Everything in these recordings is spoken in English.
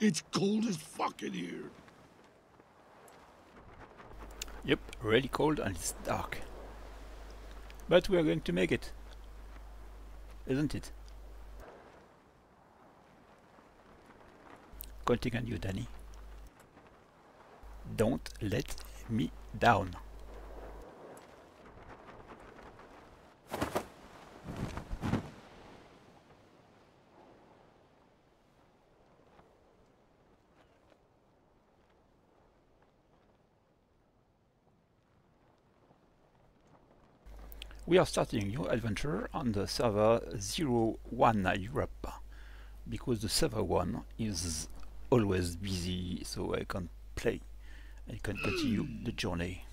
It's cold as fuck in here. Yep, really cold and it's dark. But we are going to make it, isn't it? Counting on you, Danny. Don't let me down. We are starting a new adventure on the server 01 Europe, because the server 1 is always busy, so I can't play. I can continue the journey.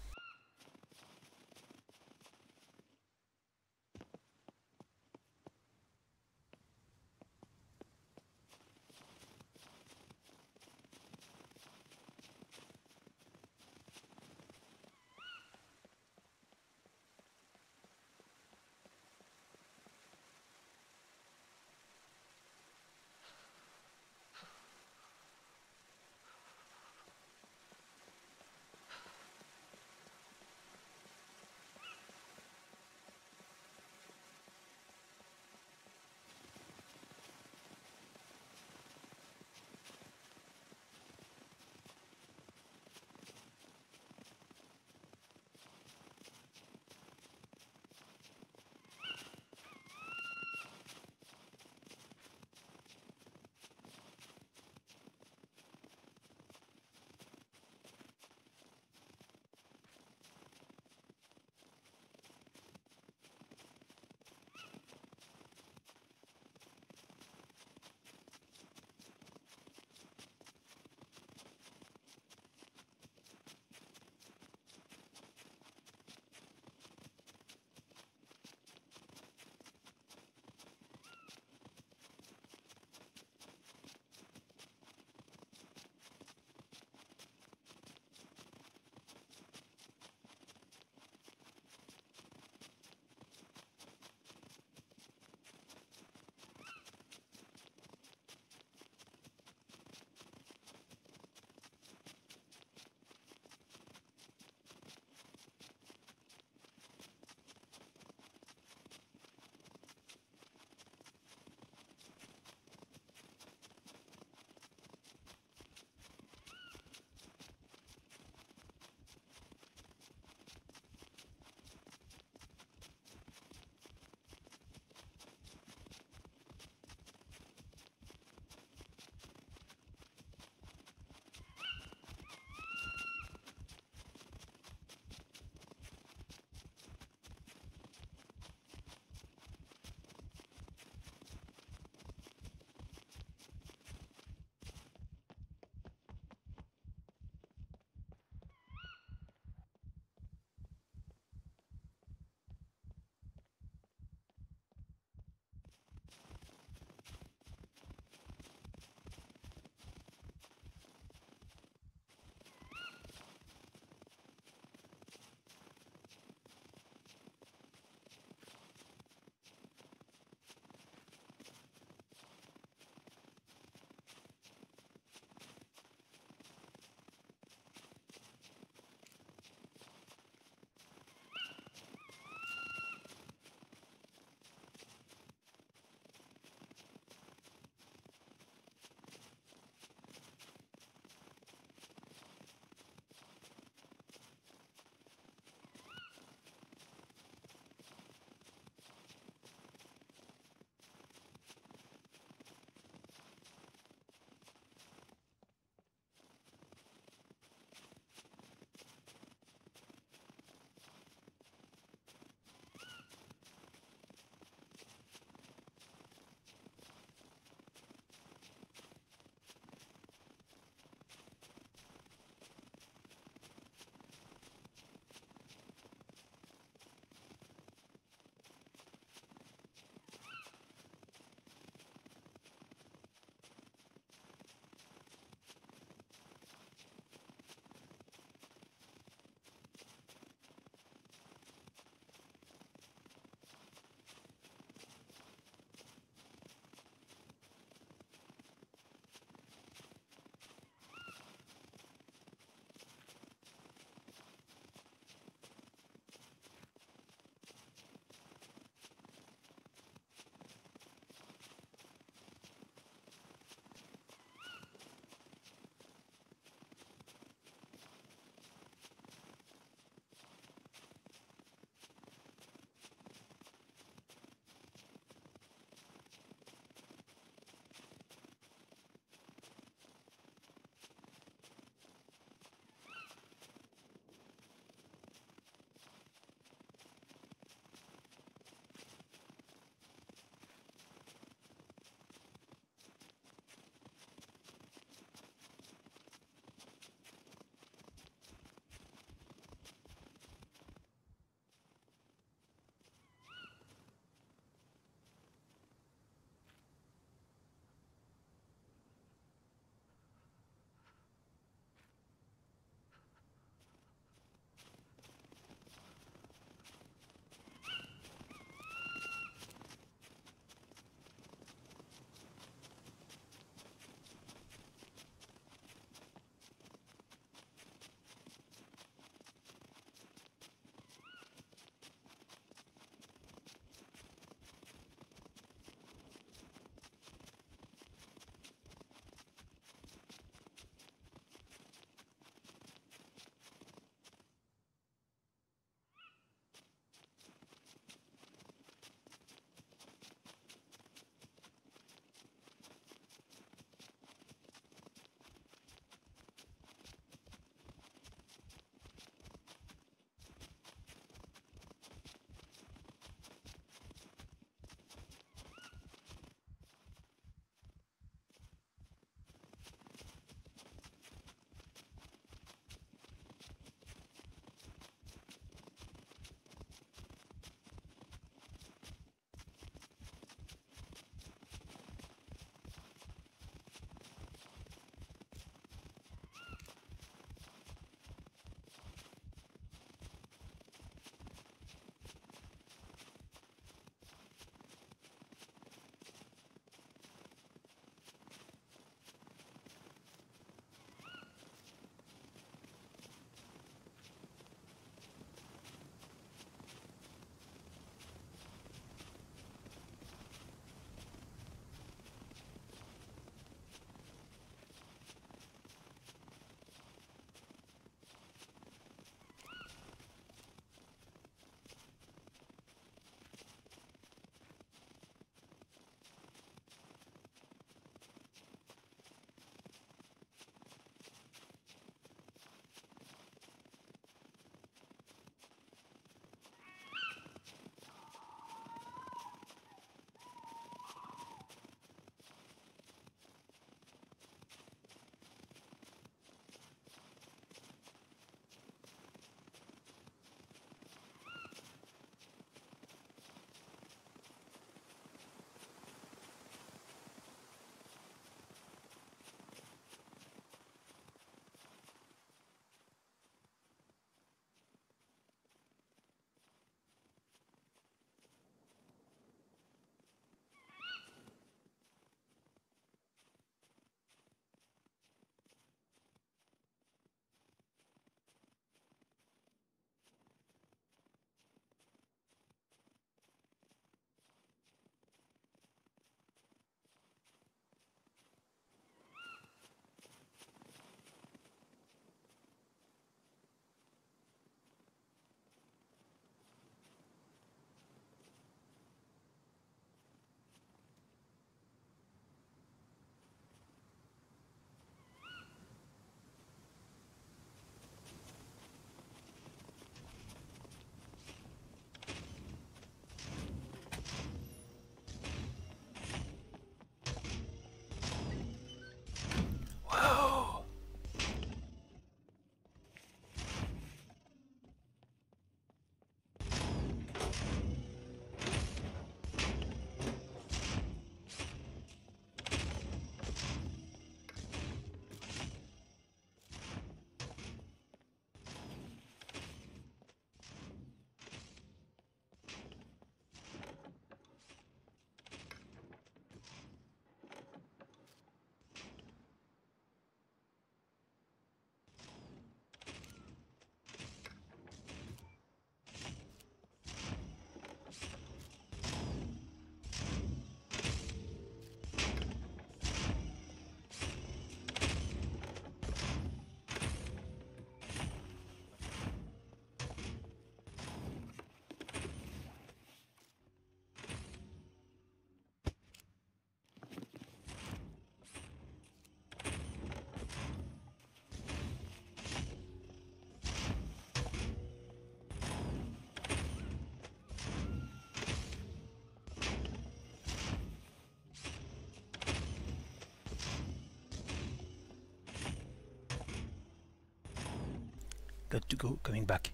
got to go, coming back.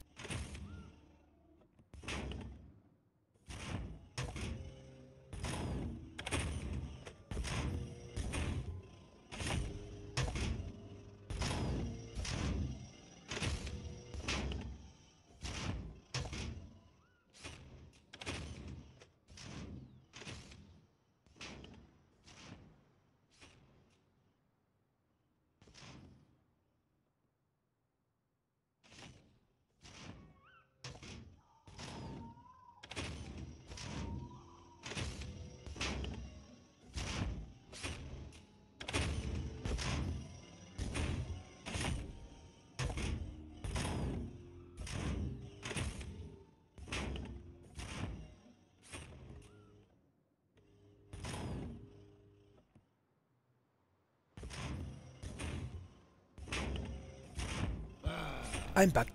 I'm back.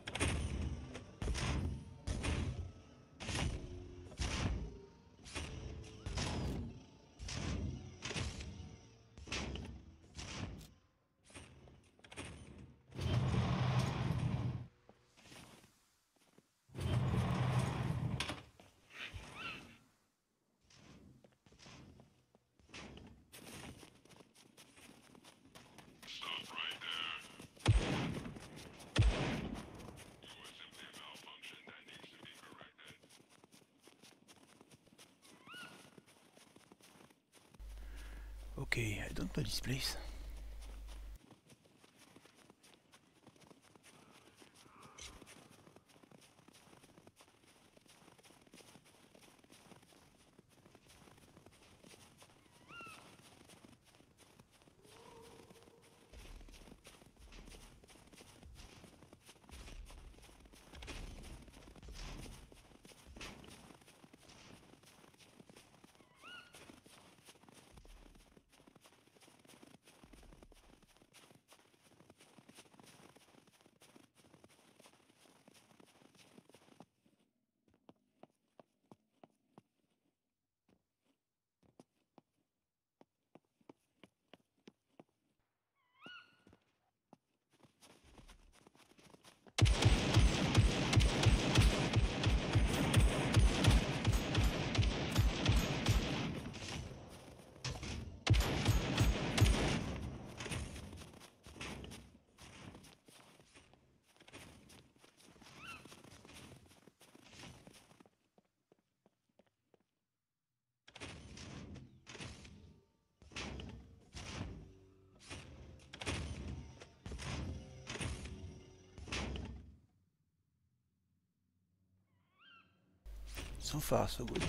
Okay, I don't know this place. So far, so good.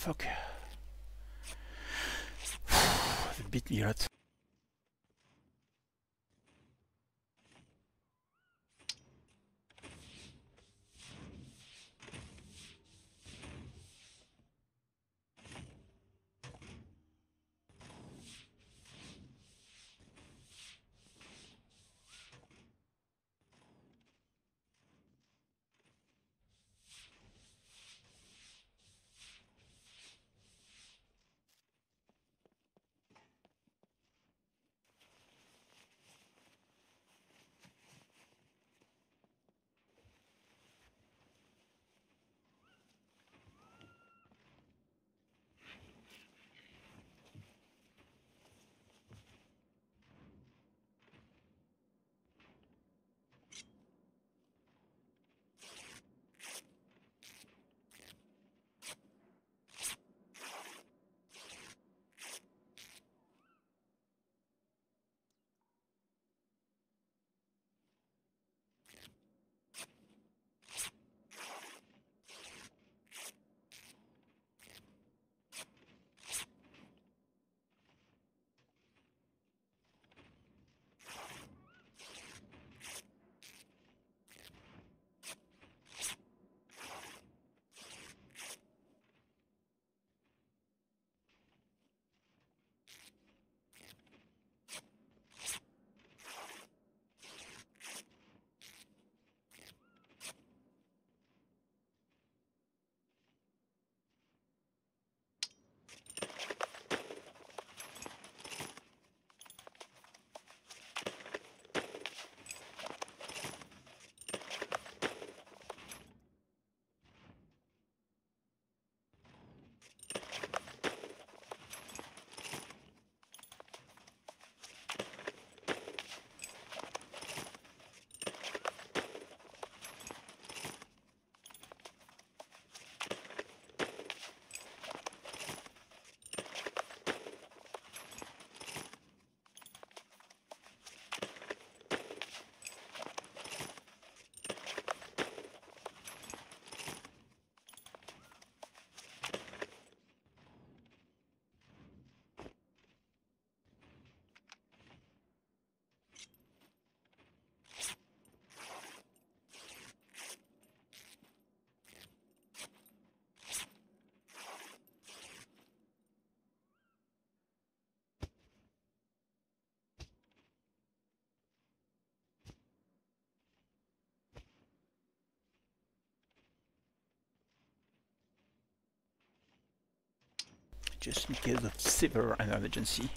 Fuck. Dit biedt niet uit. Just in case of severe an emergency.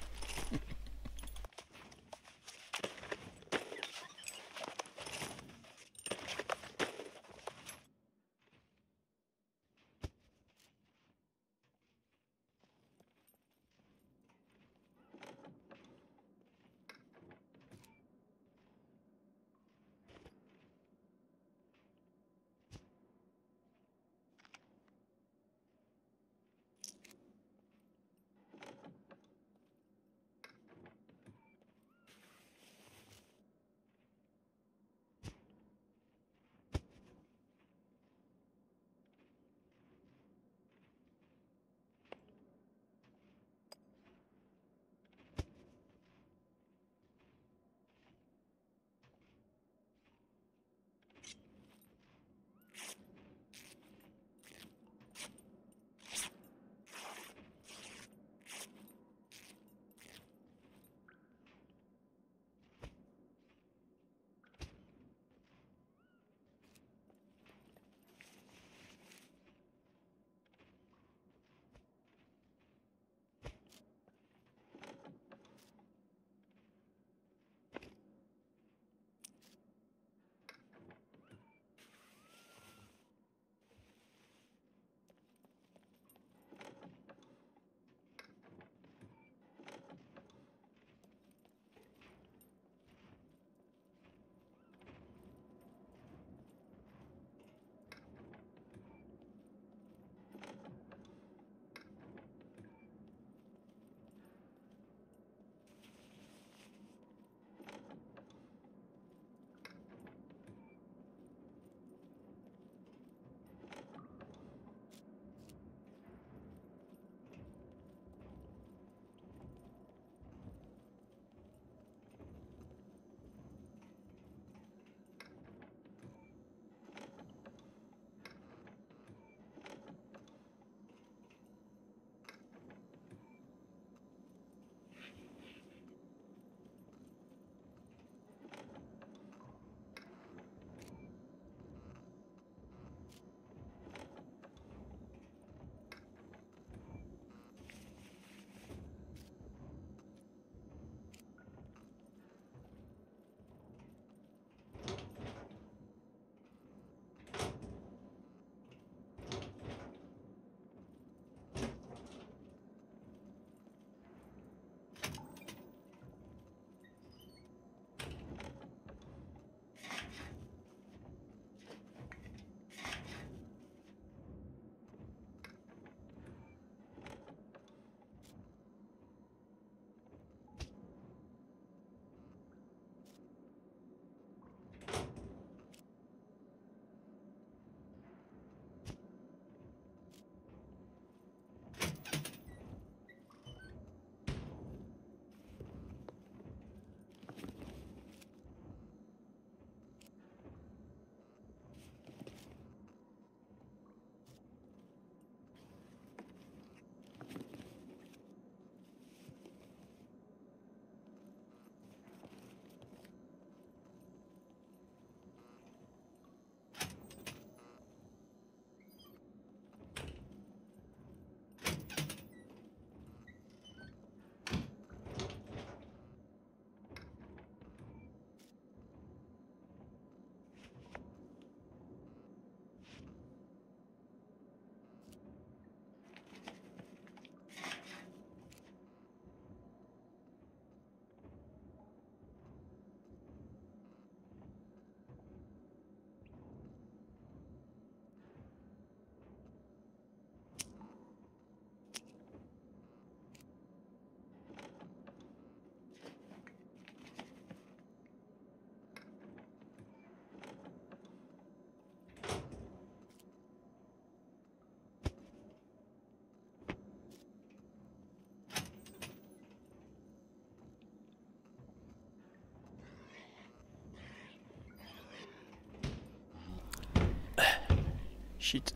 shit.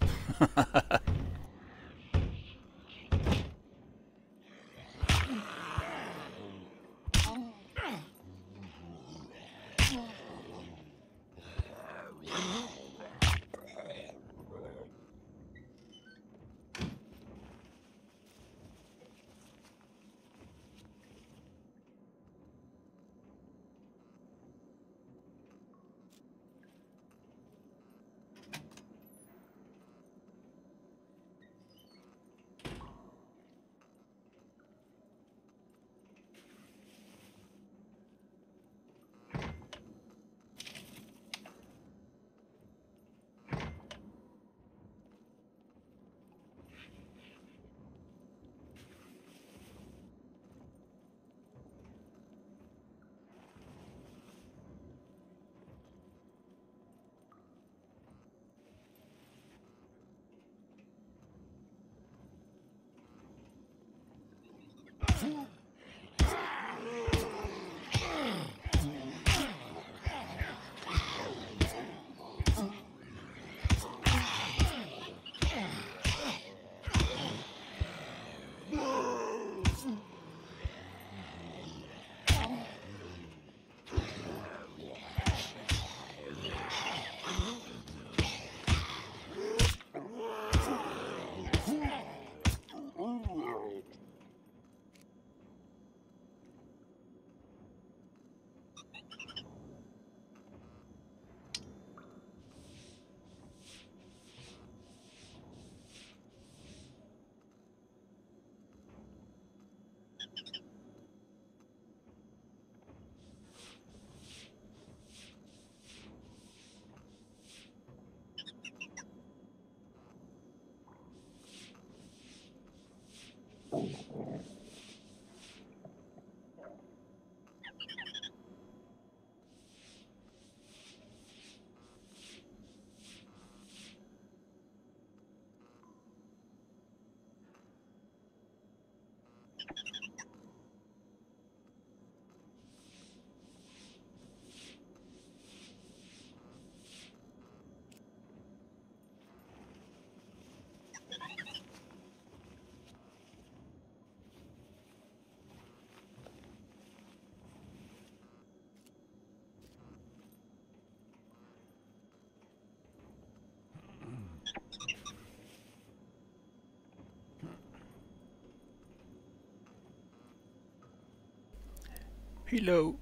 Hello.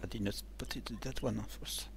I did not spot it, that one first.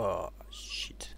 Oh, shit.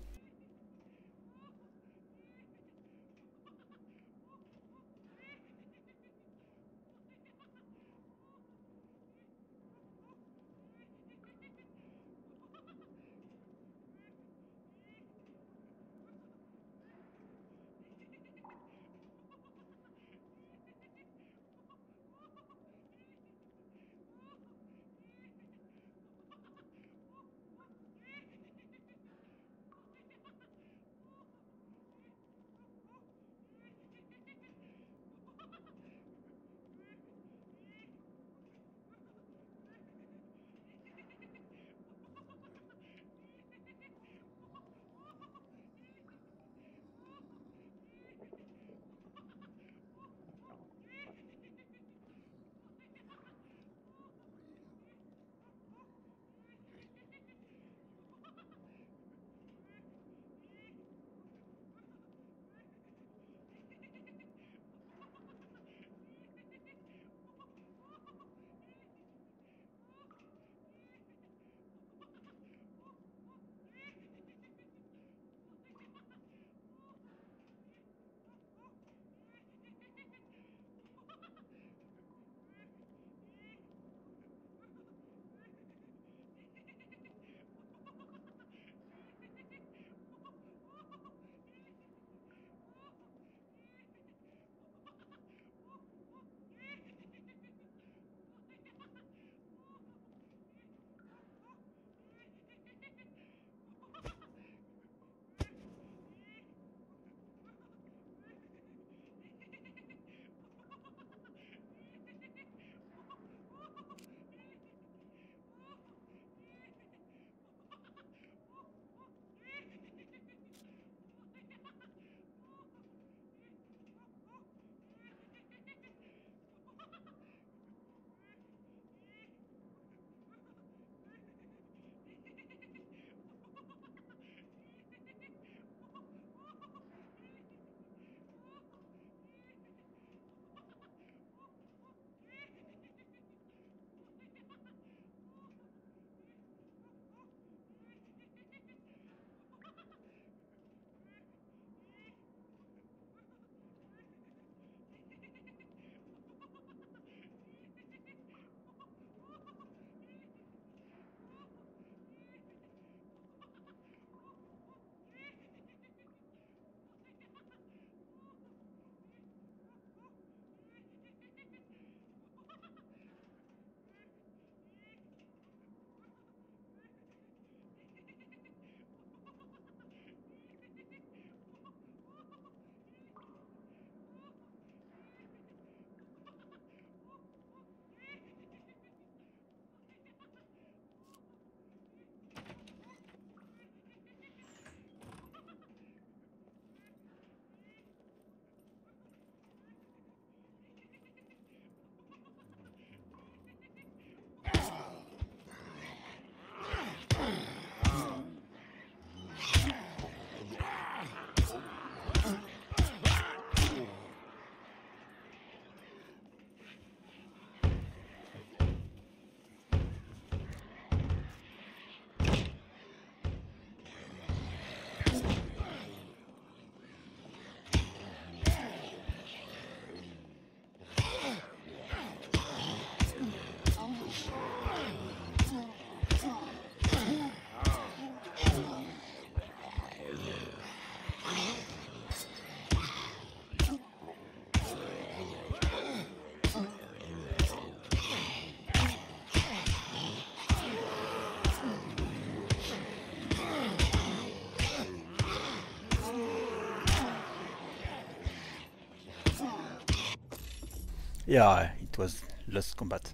Yeah, it was Lost Combat.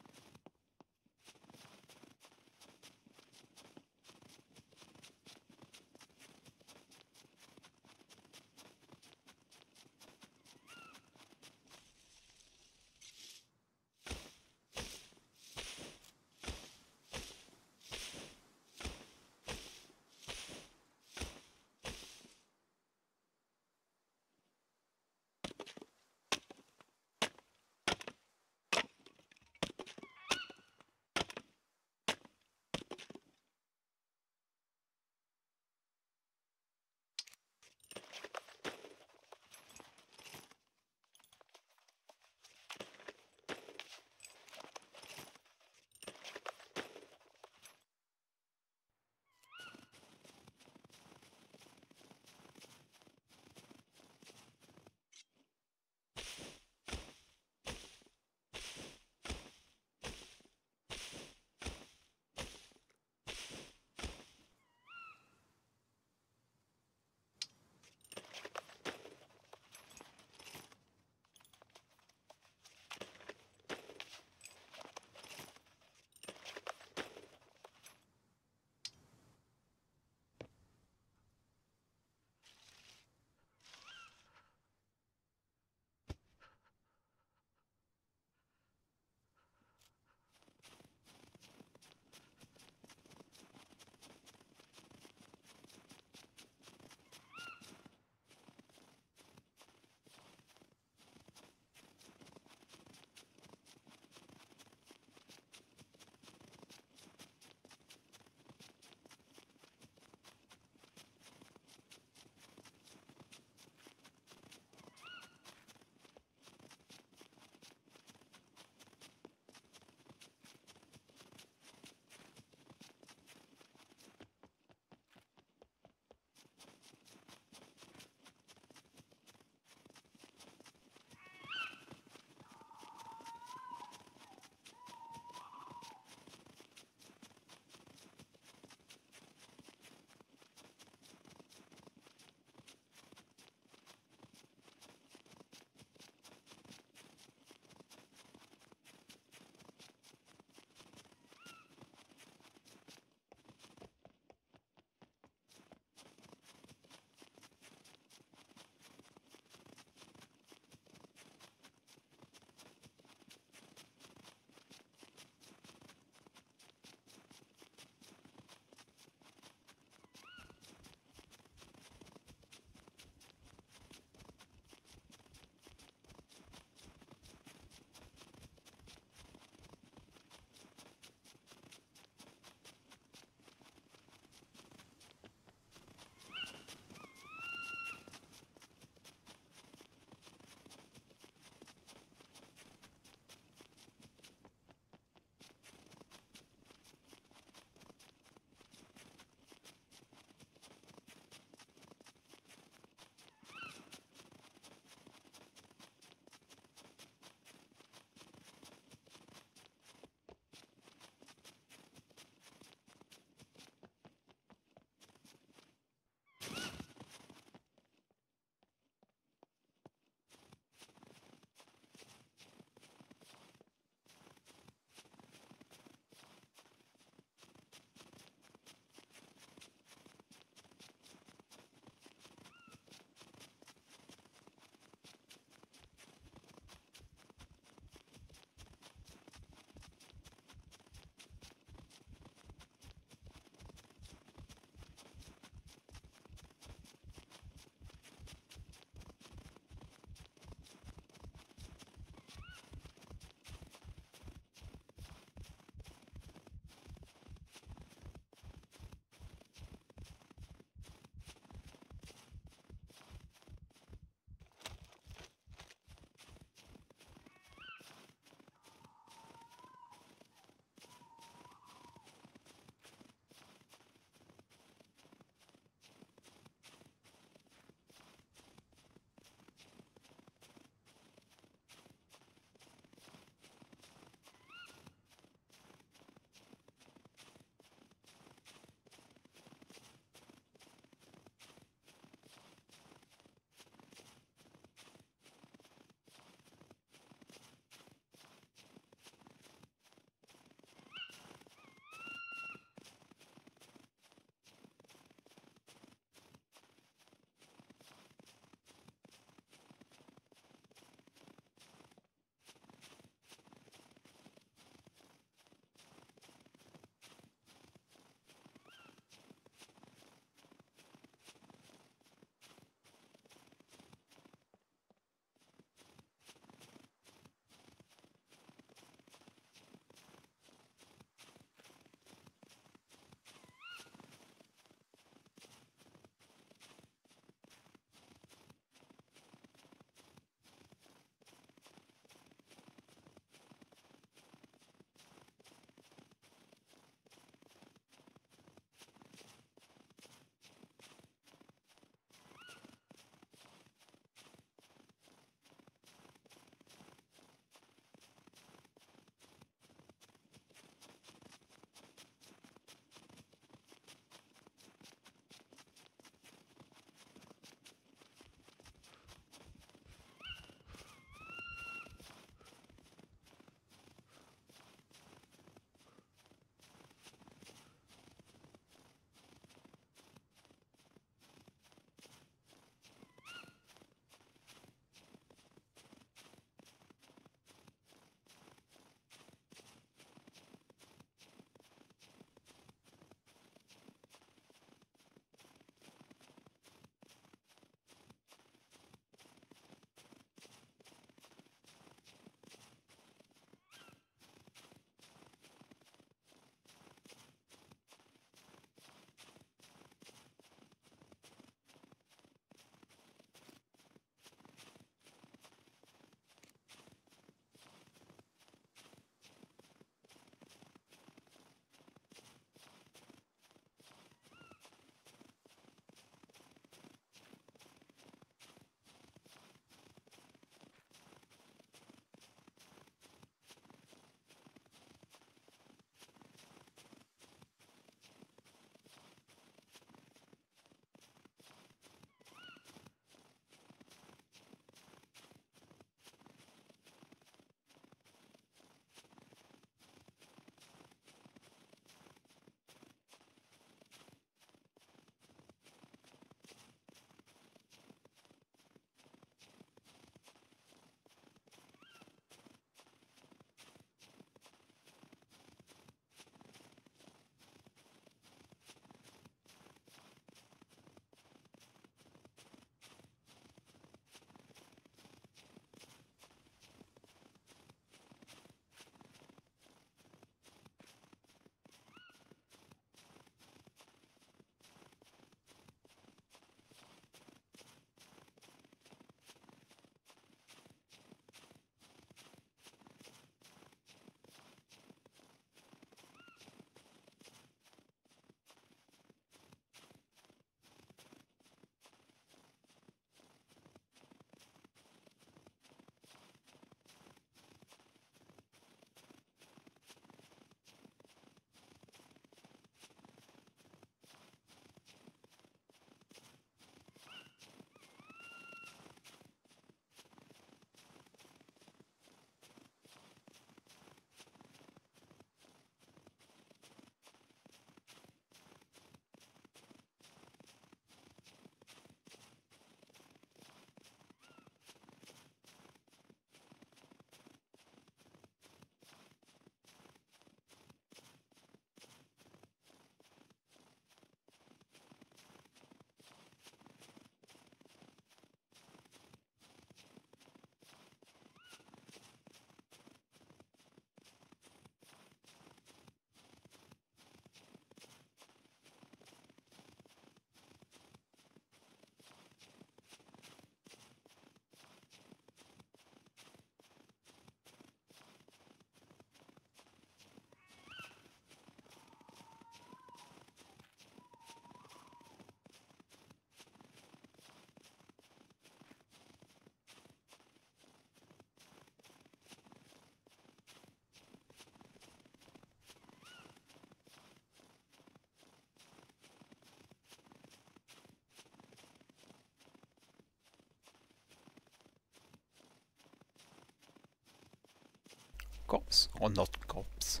Corps or not corpse?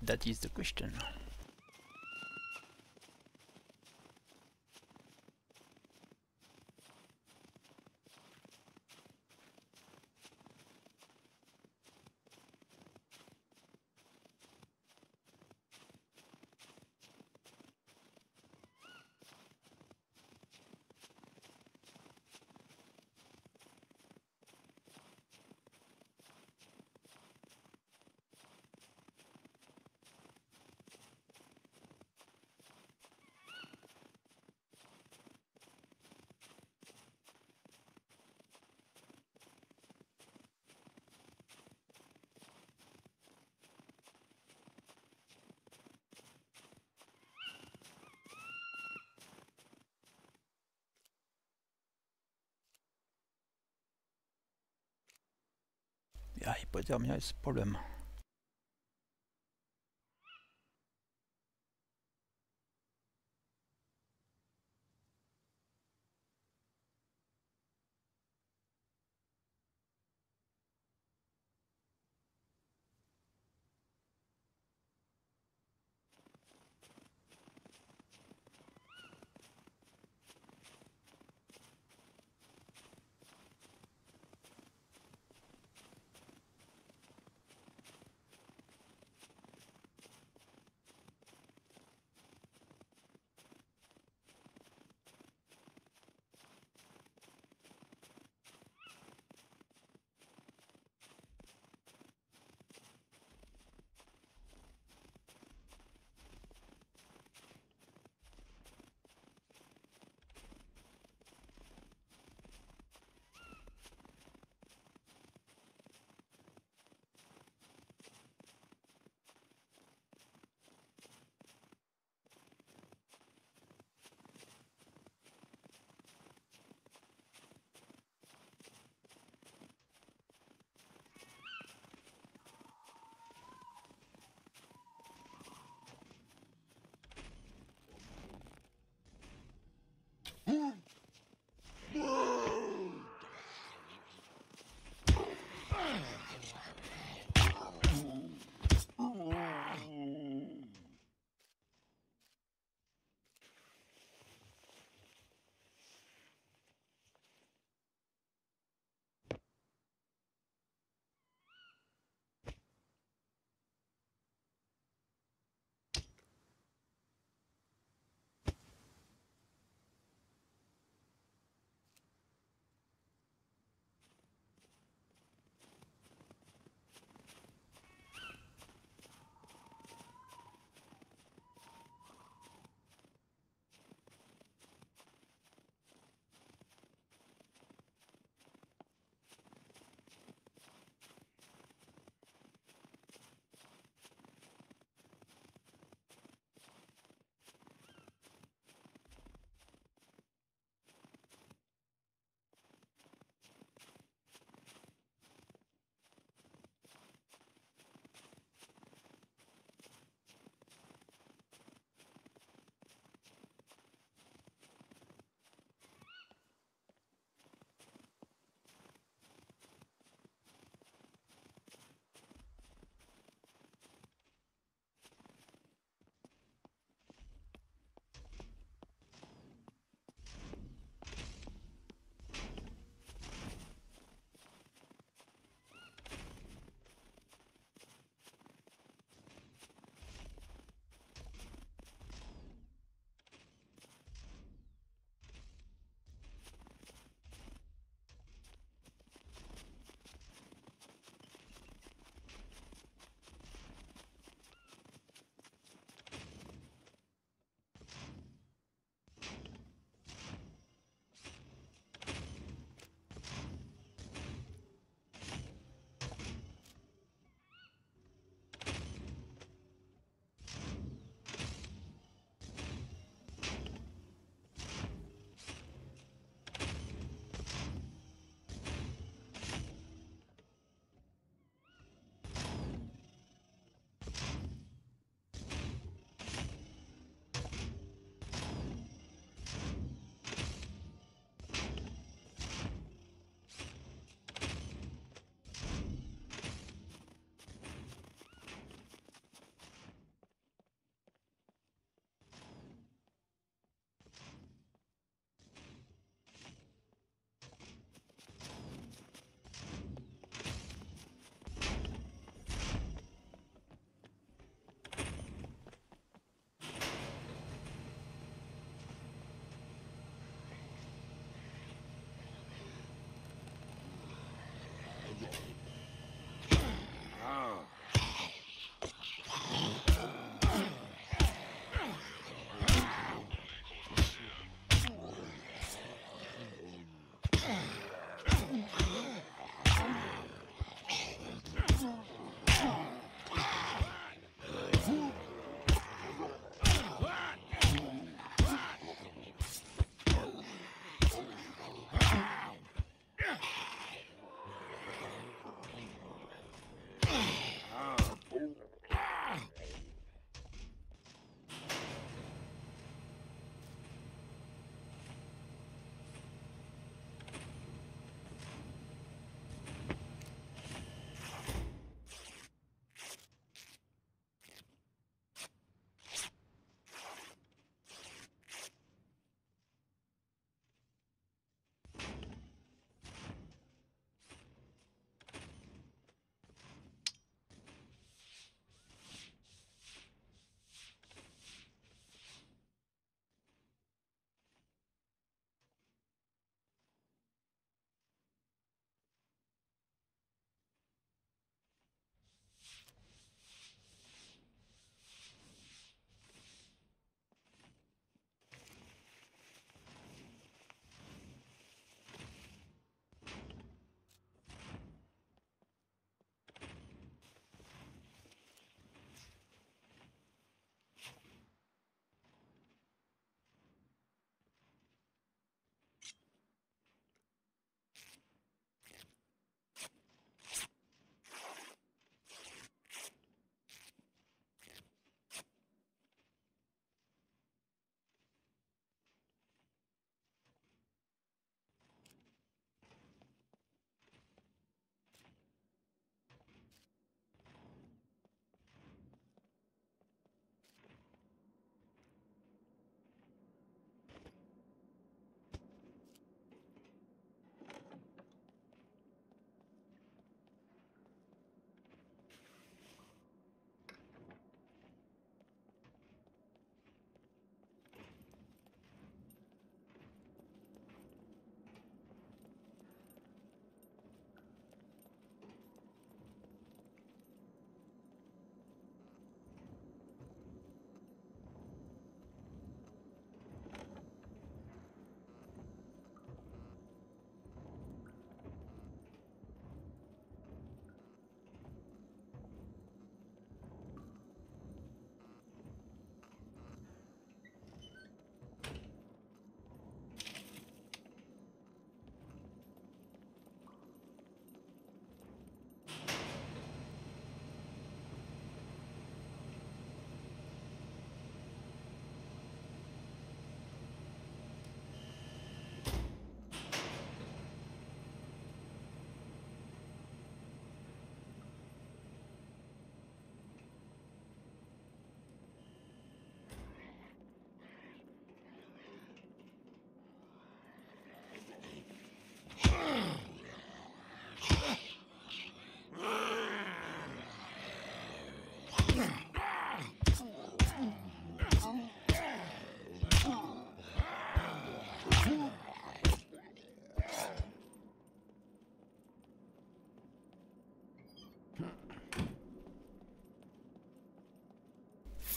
That is the question. Ja, hypothermie is het probleem.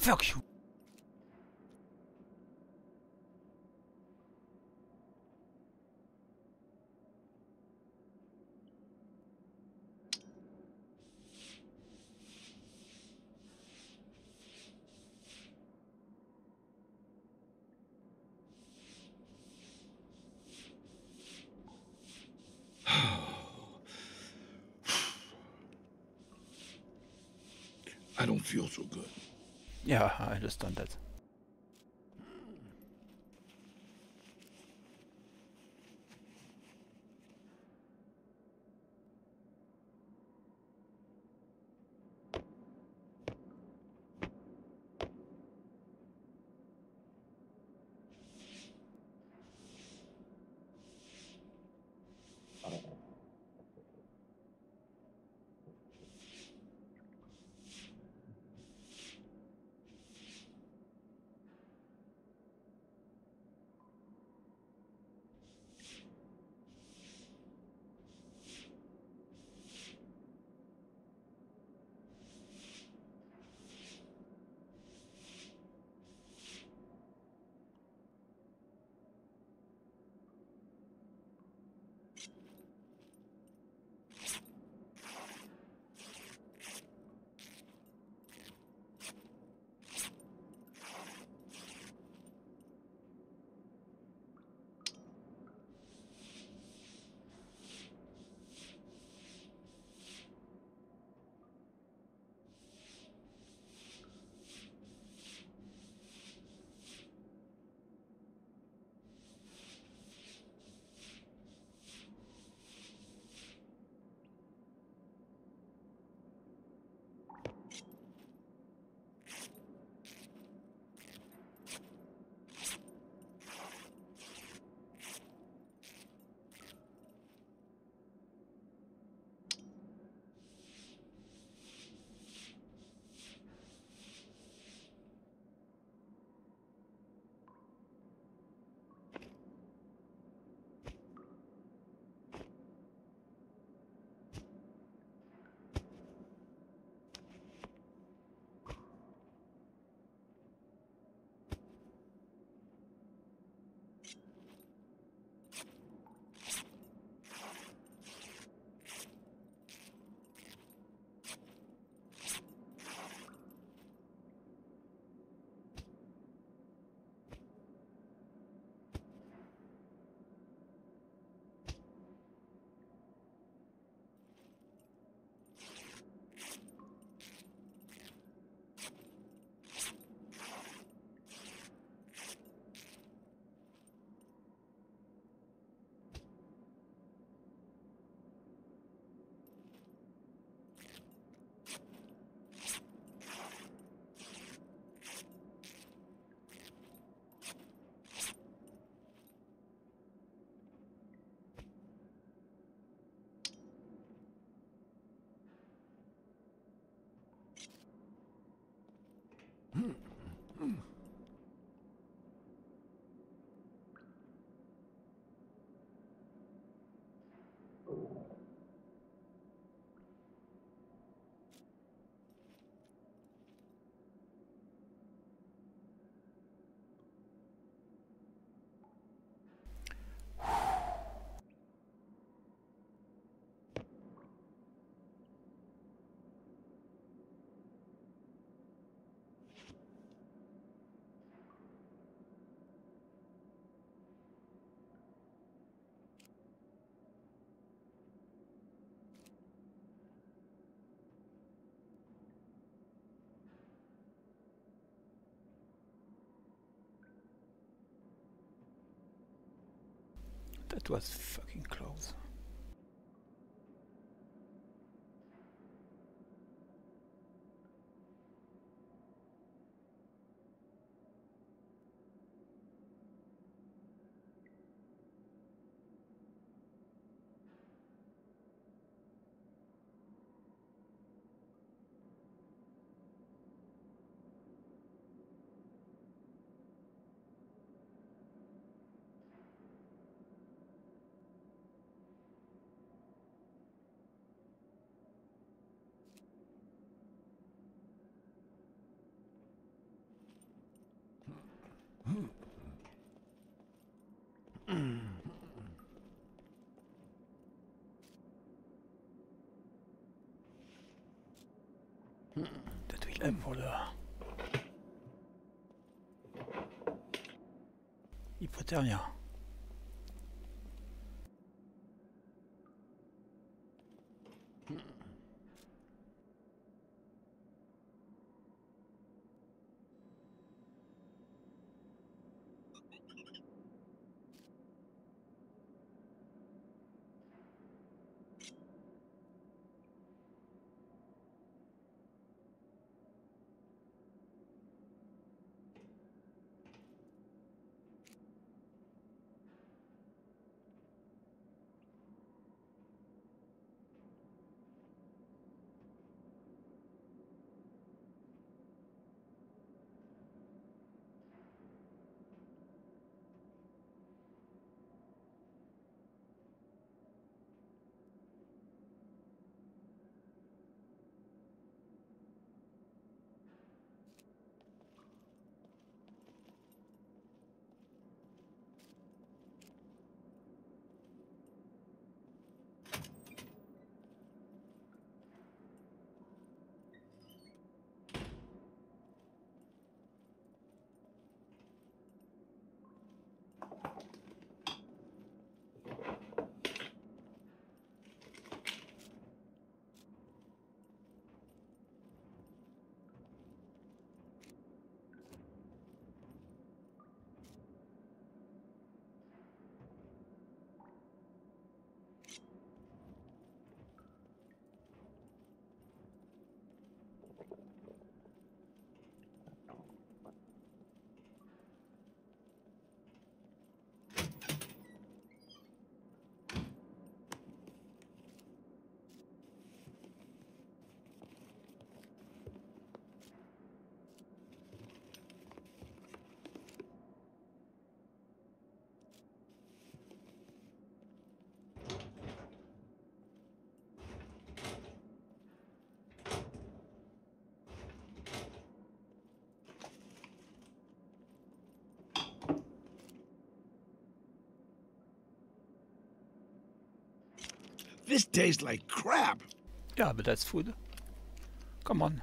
Fuck you. I don't feel so good. Yeah, I understand that. That was fucking close. Voilà. Il prétend rien. This tastes like crap. Yeah, but that's food. Come on.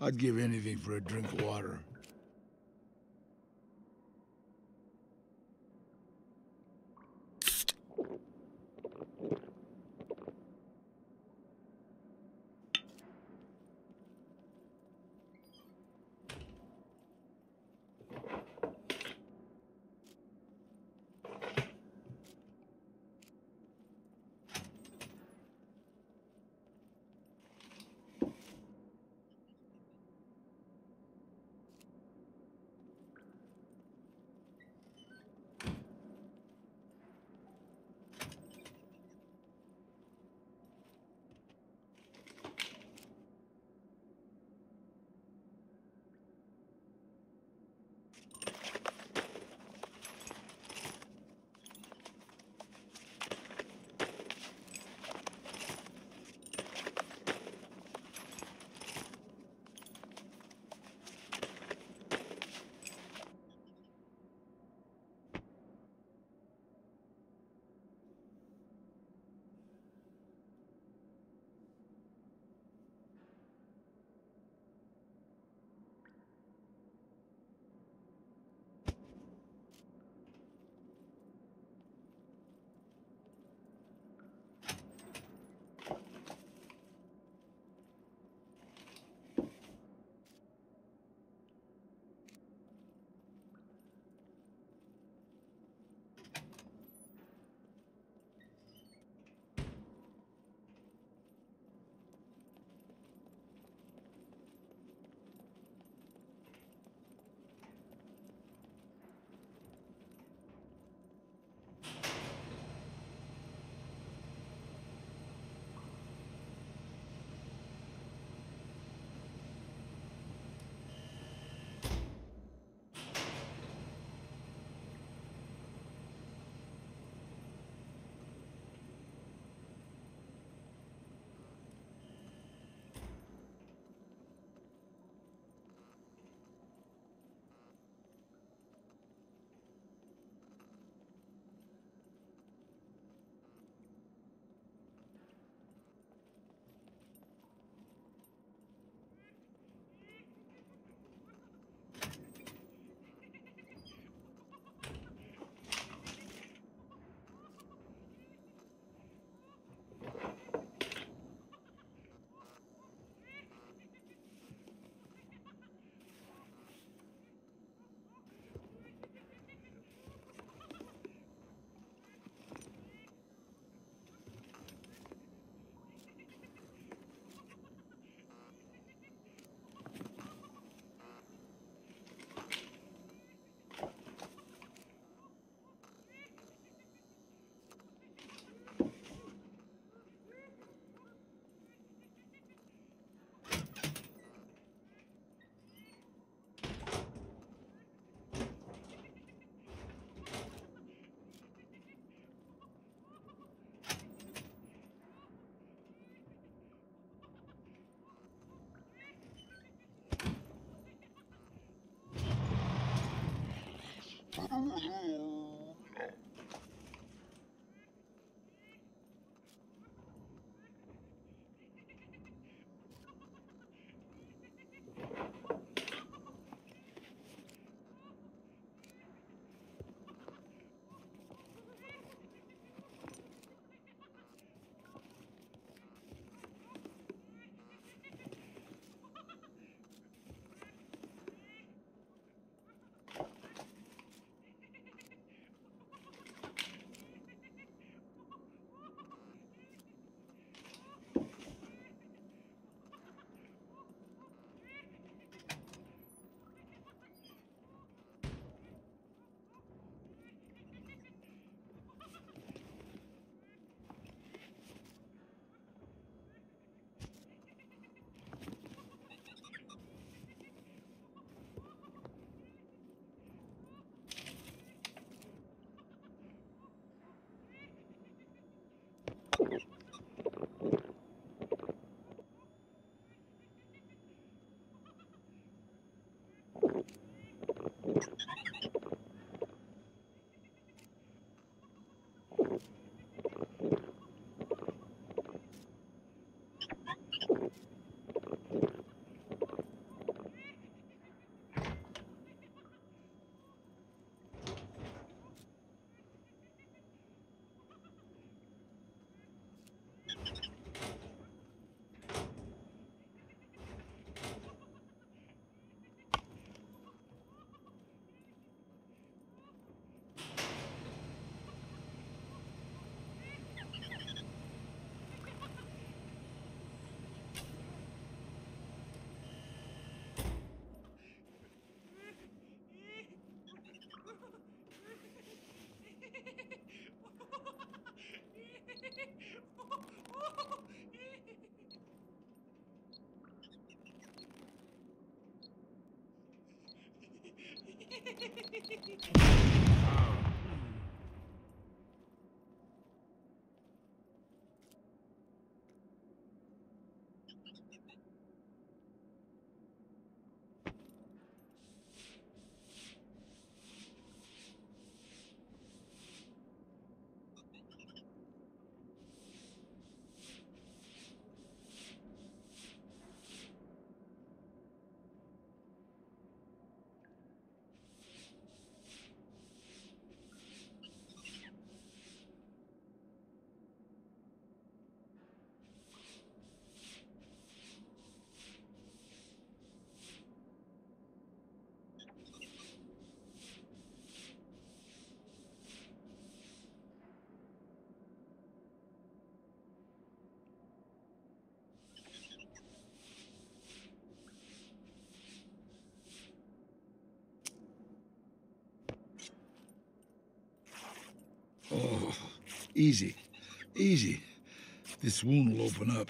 I'd give anything for a drink of water. Oh, easy, easy. This wound will open up.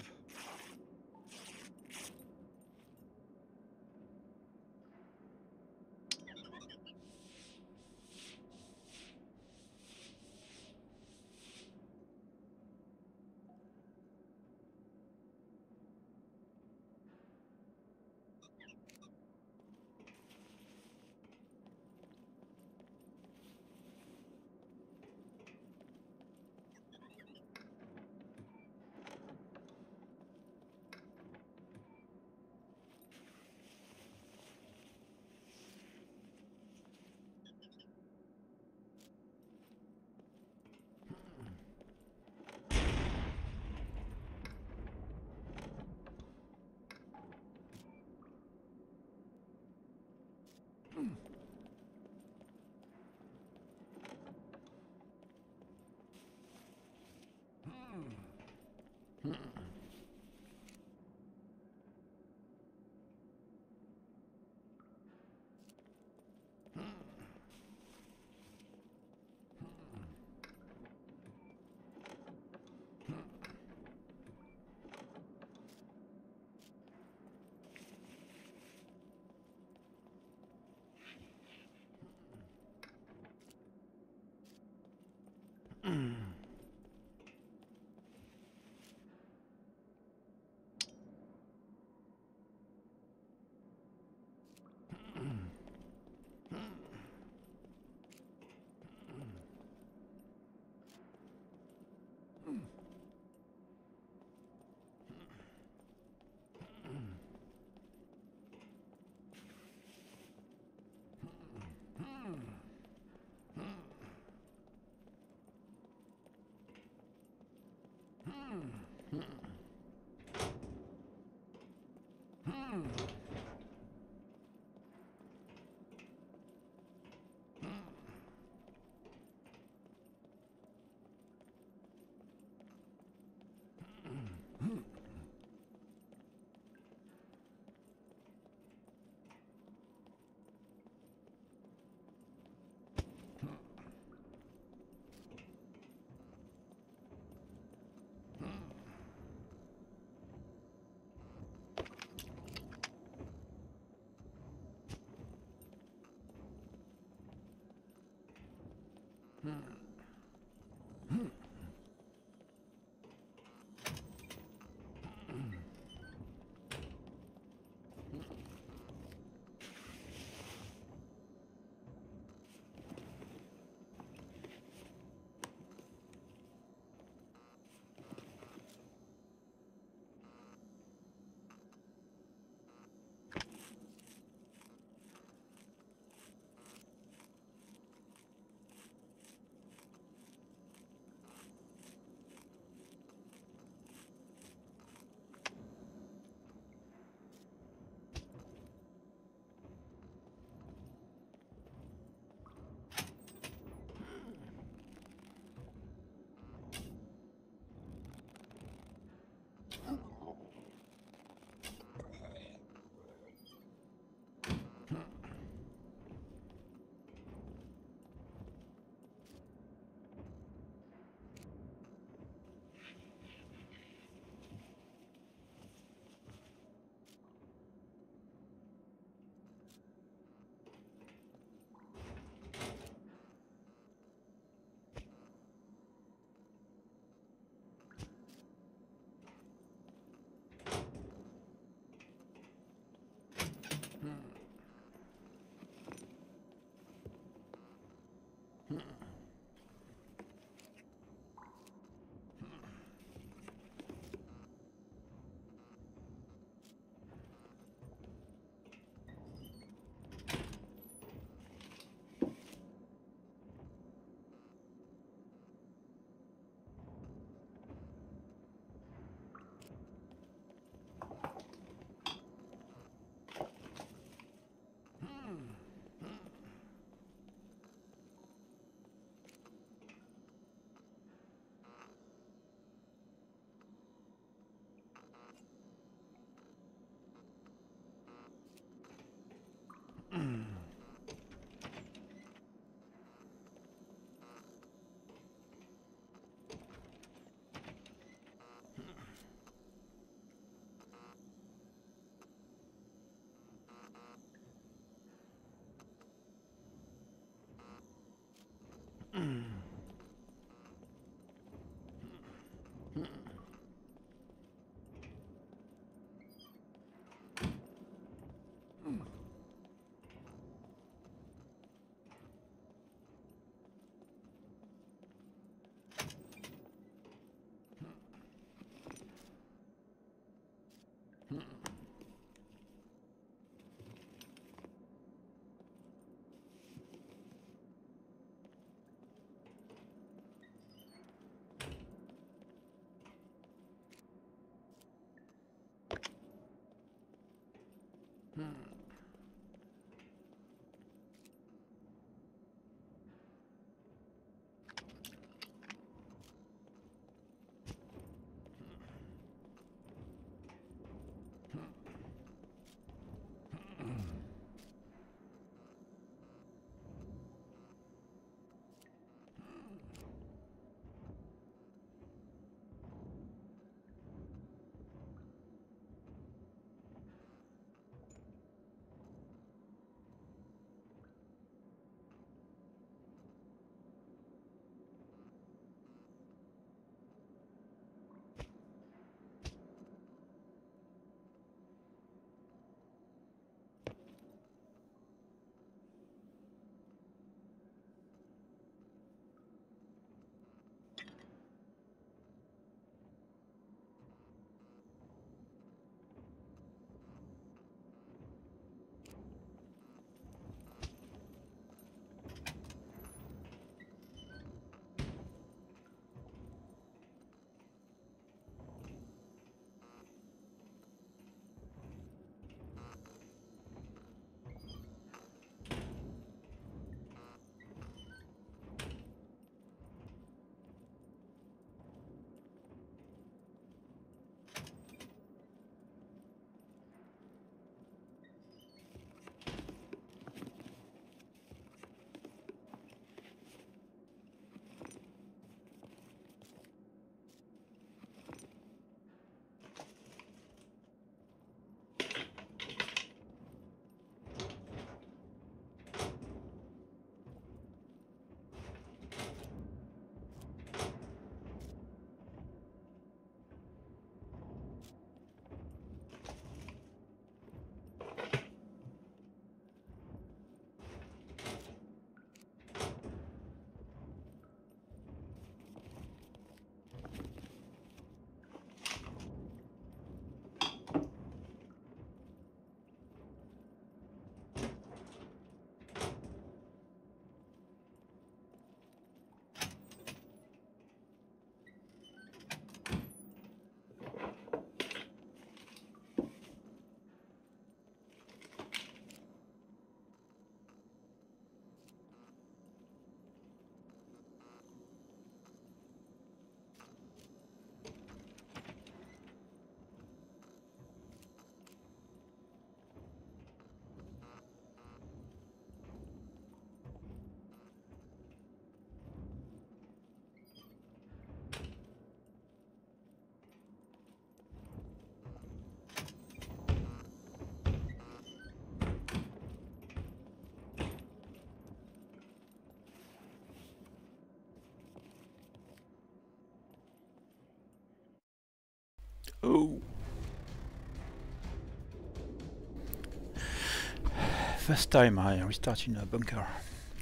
first time I restart in a bunker.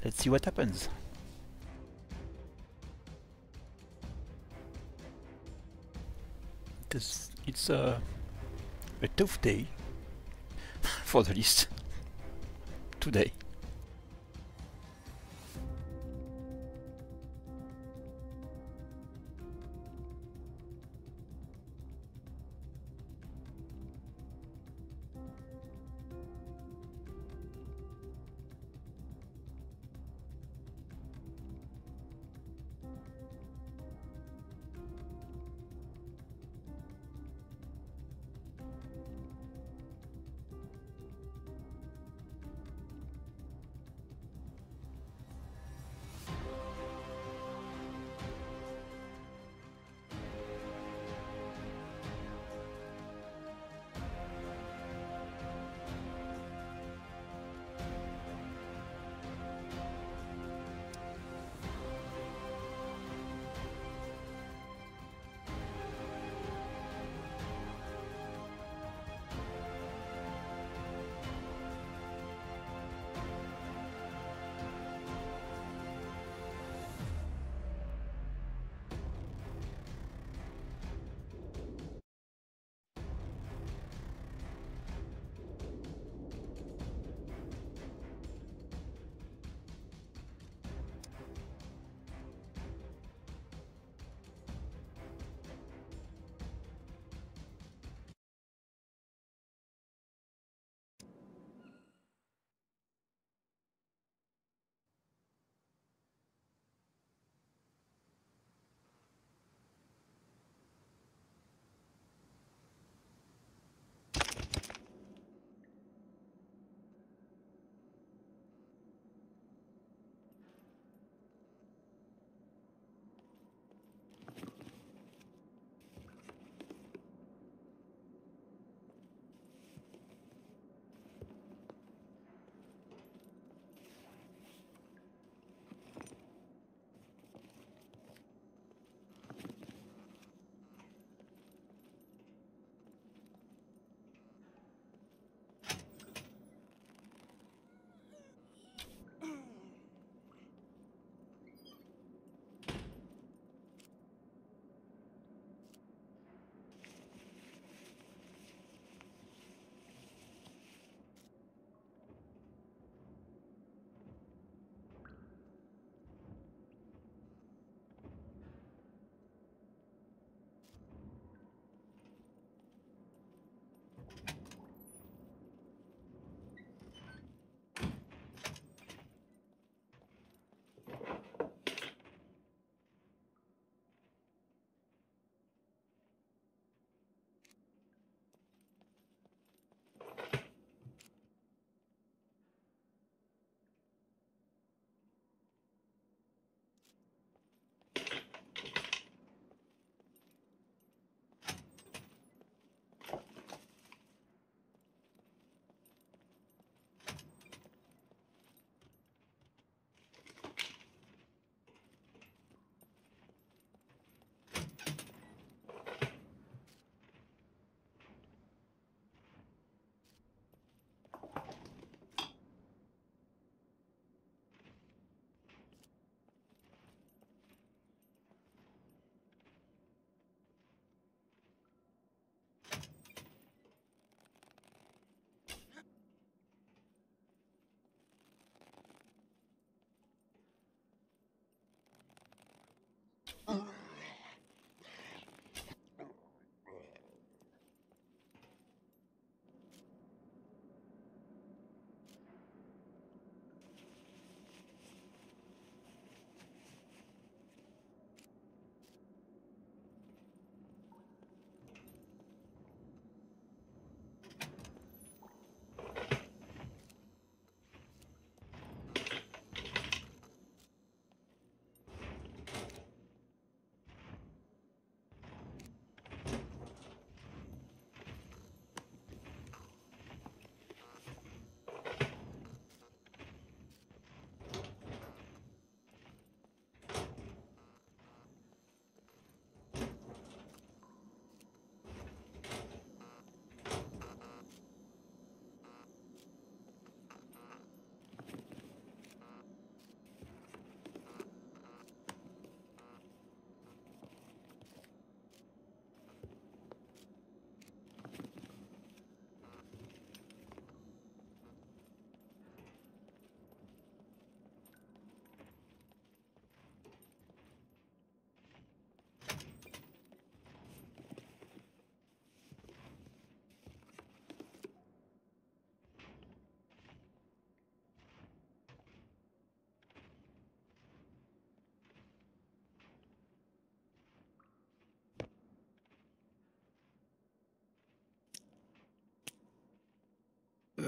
Let's see what happens. It's a tough day for the list today.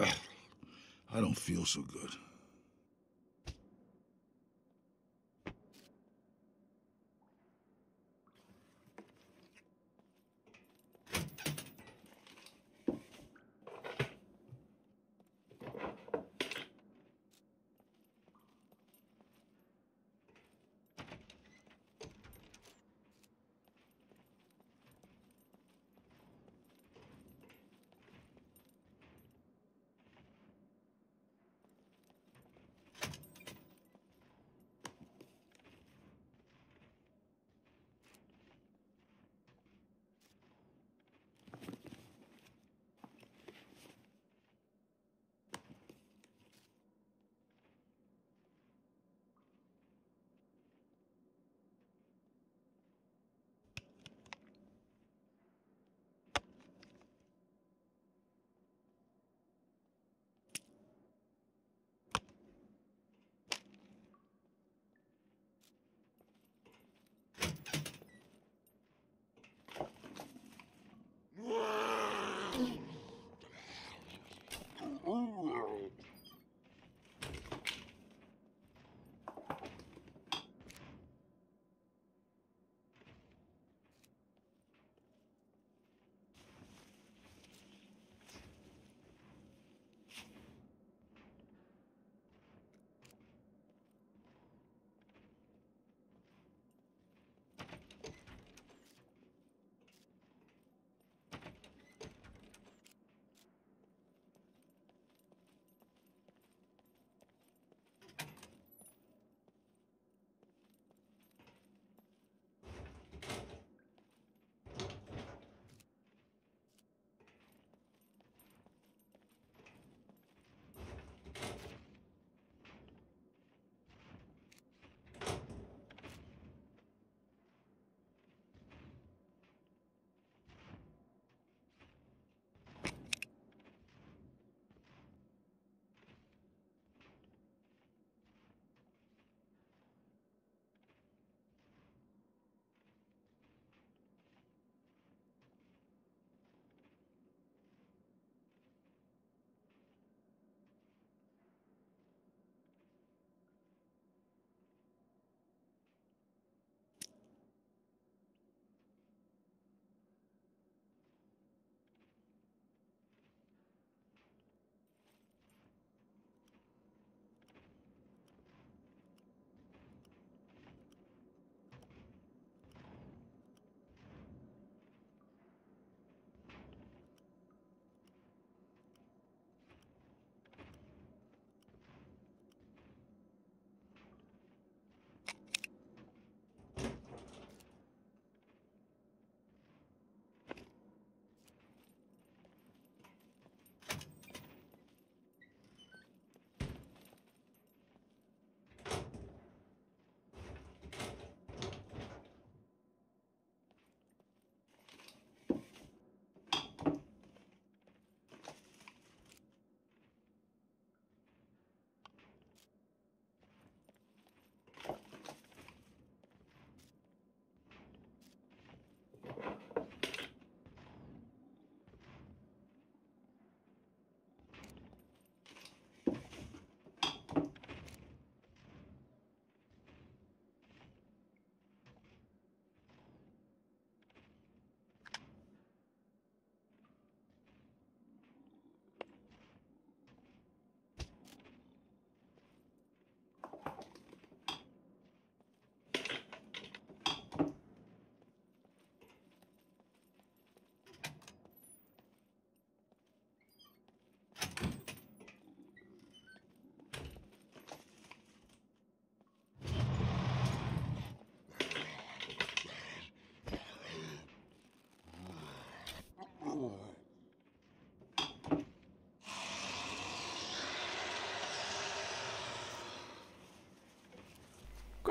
Ugh, I don't feel so good.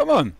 Come on.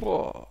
Boah.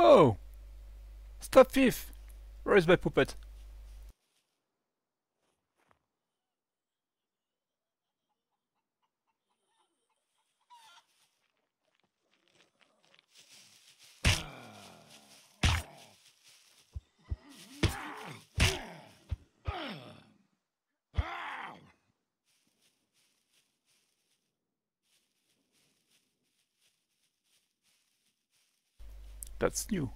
Oh! Stop thief! Where is my puppet? That's new.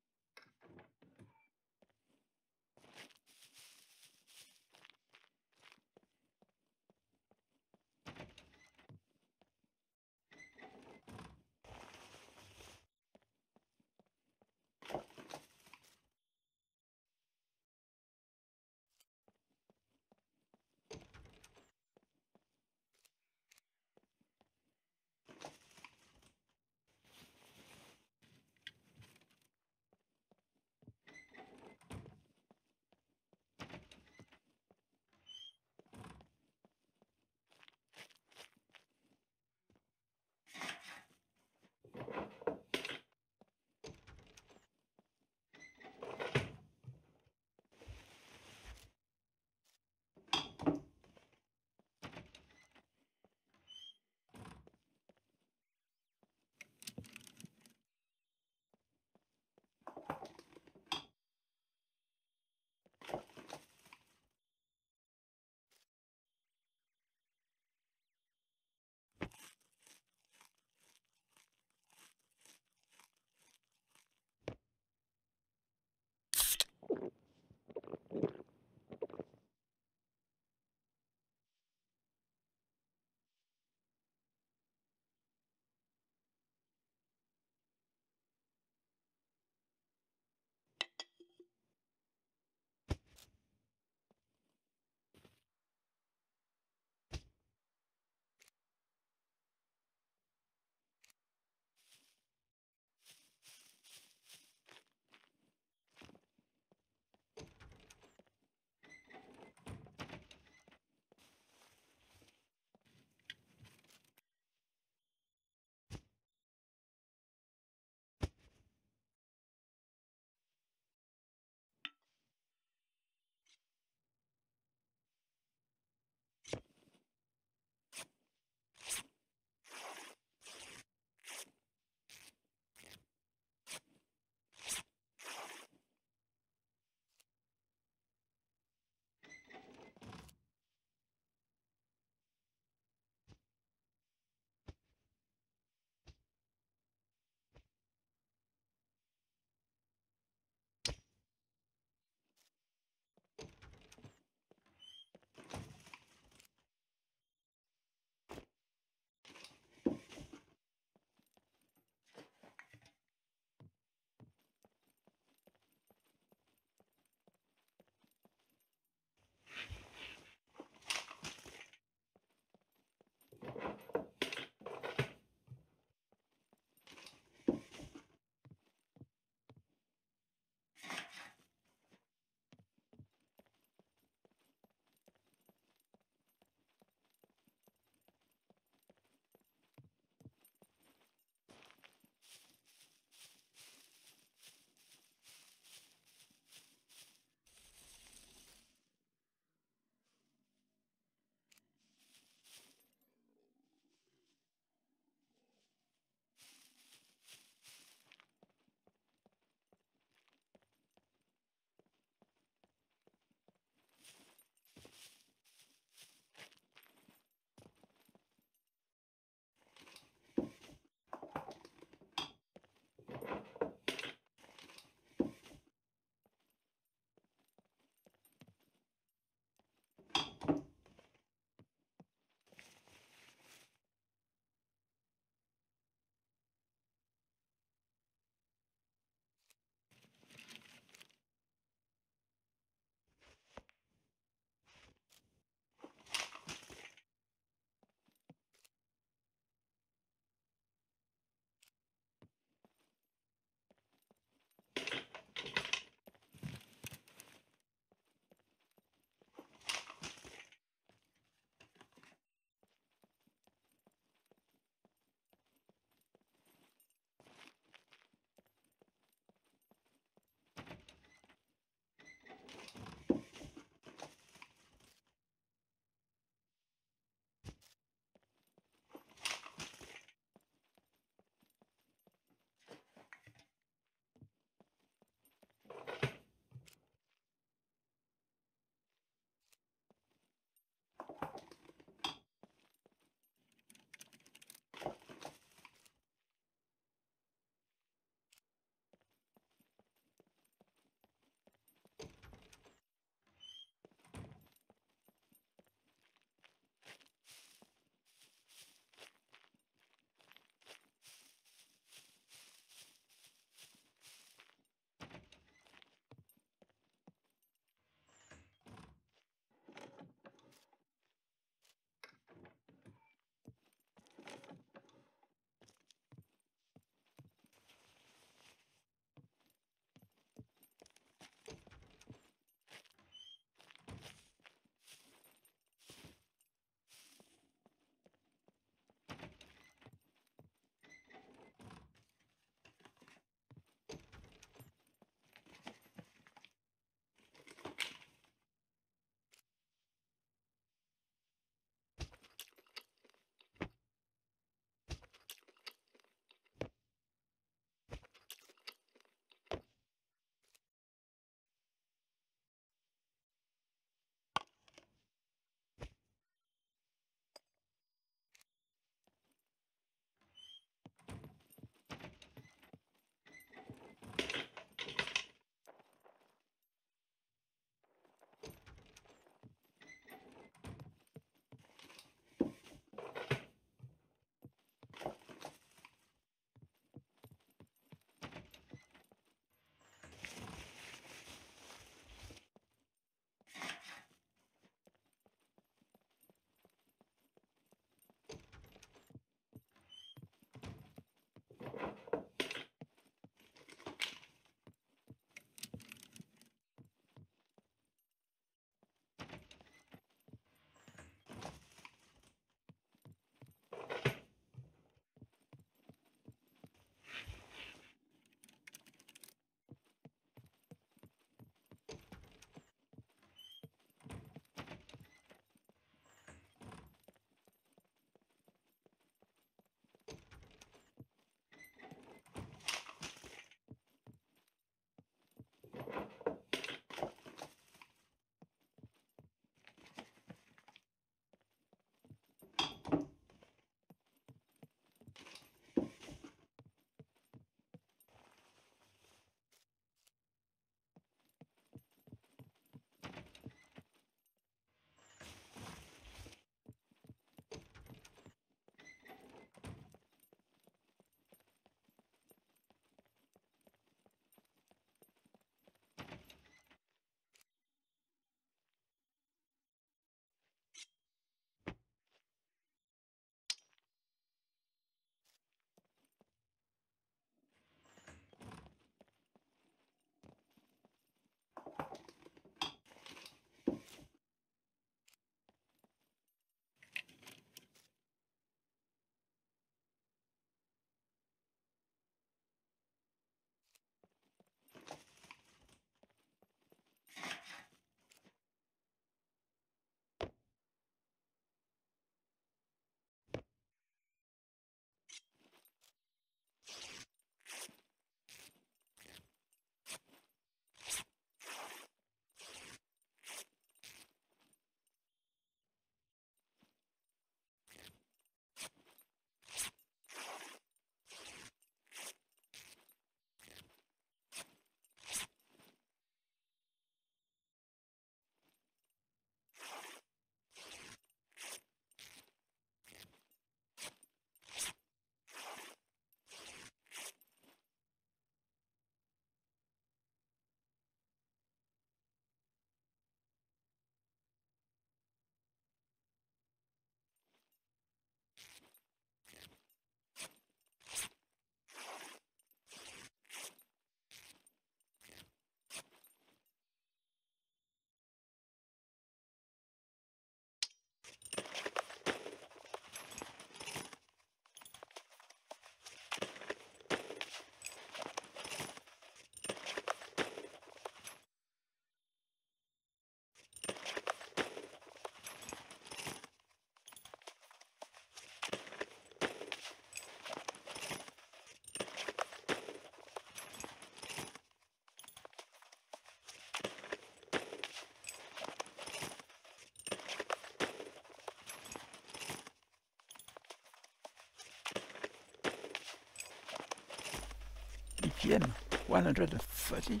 again 130,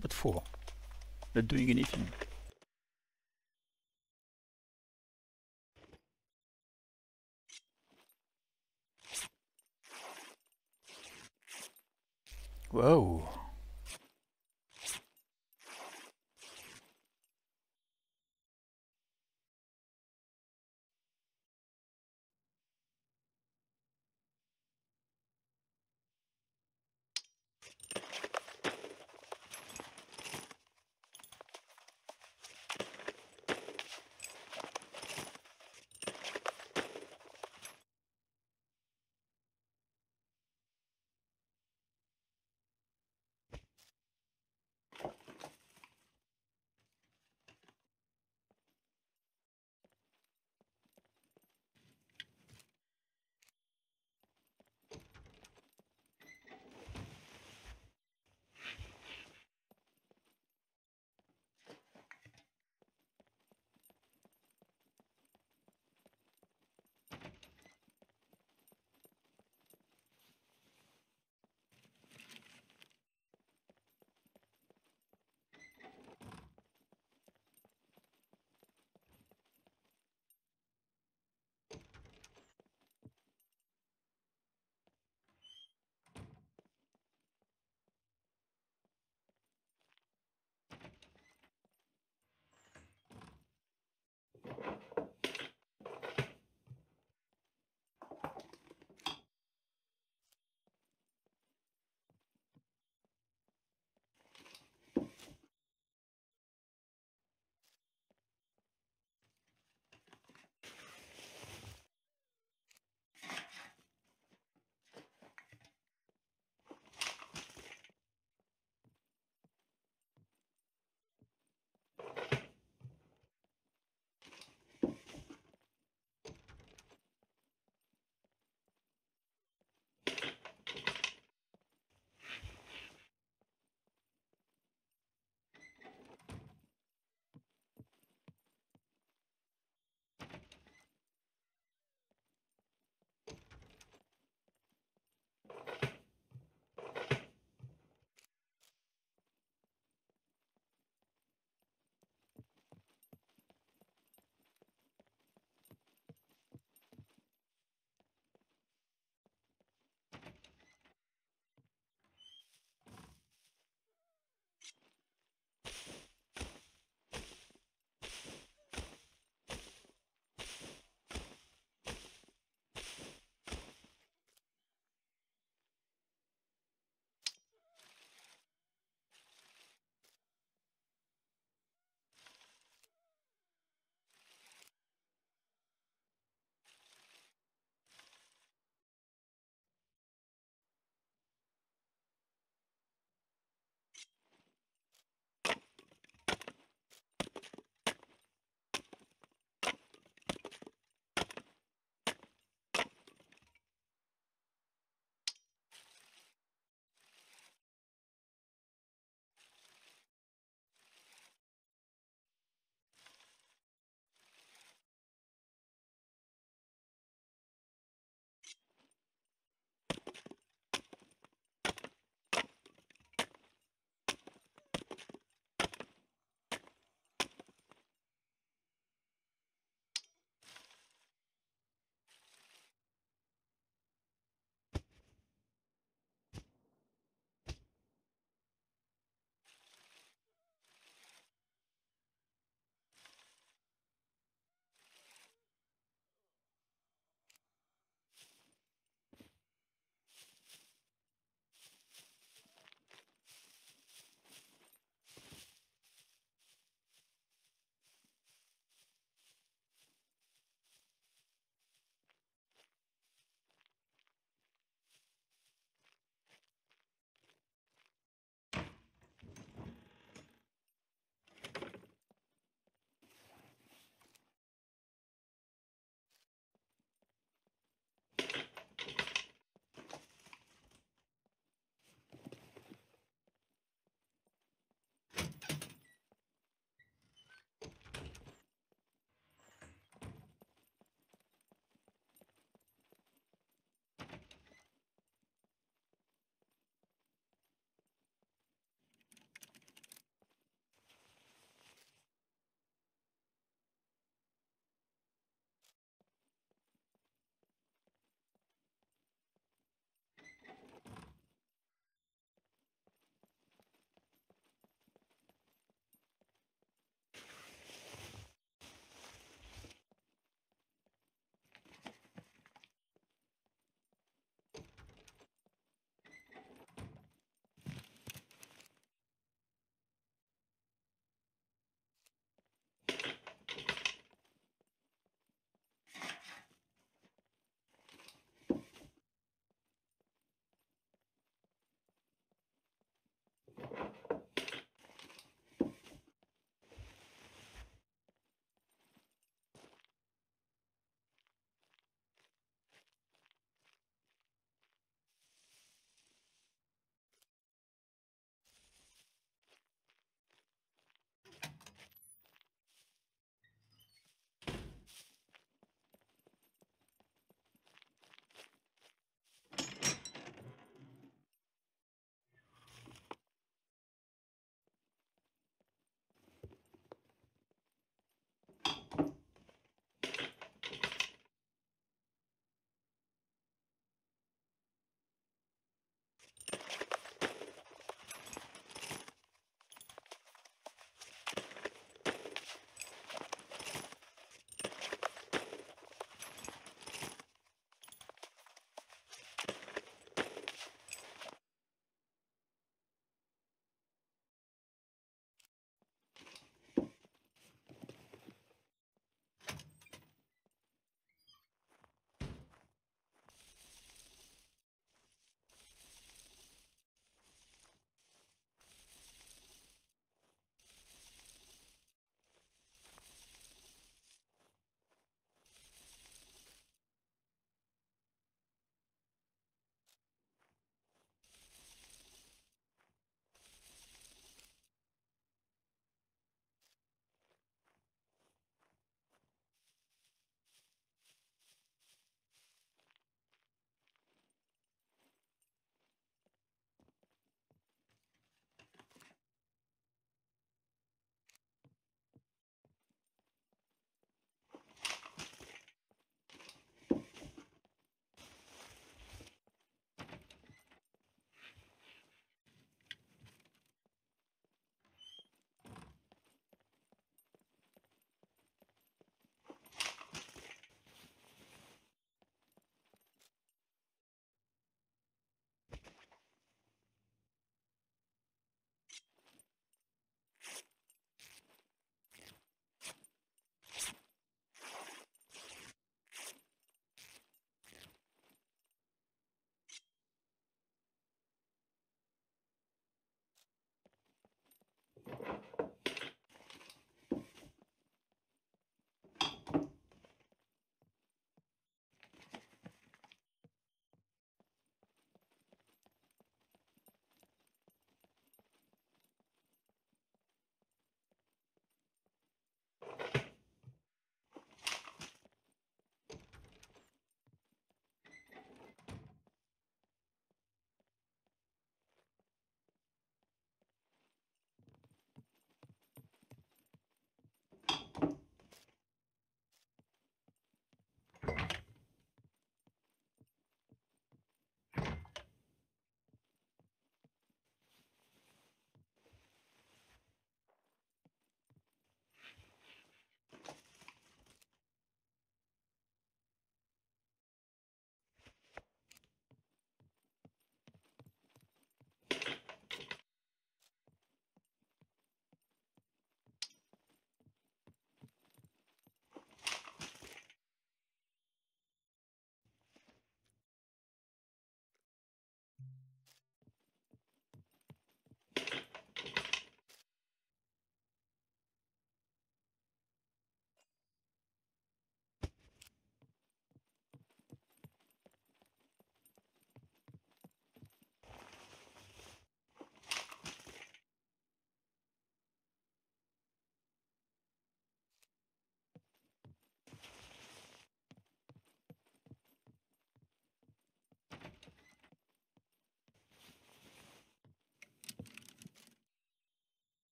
but 4, not doing anything. Wow.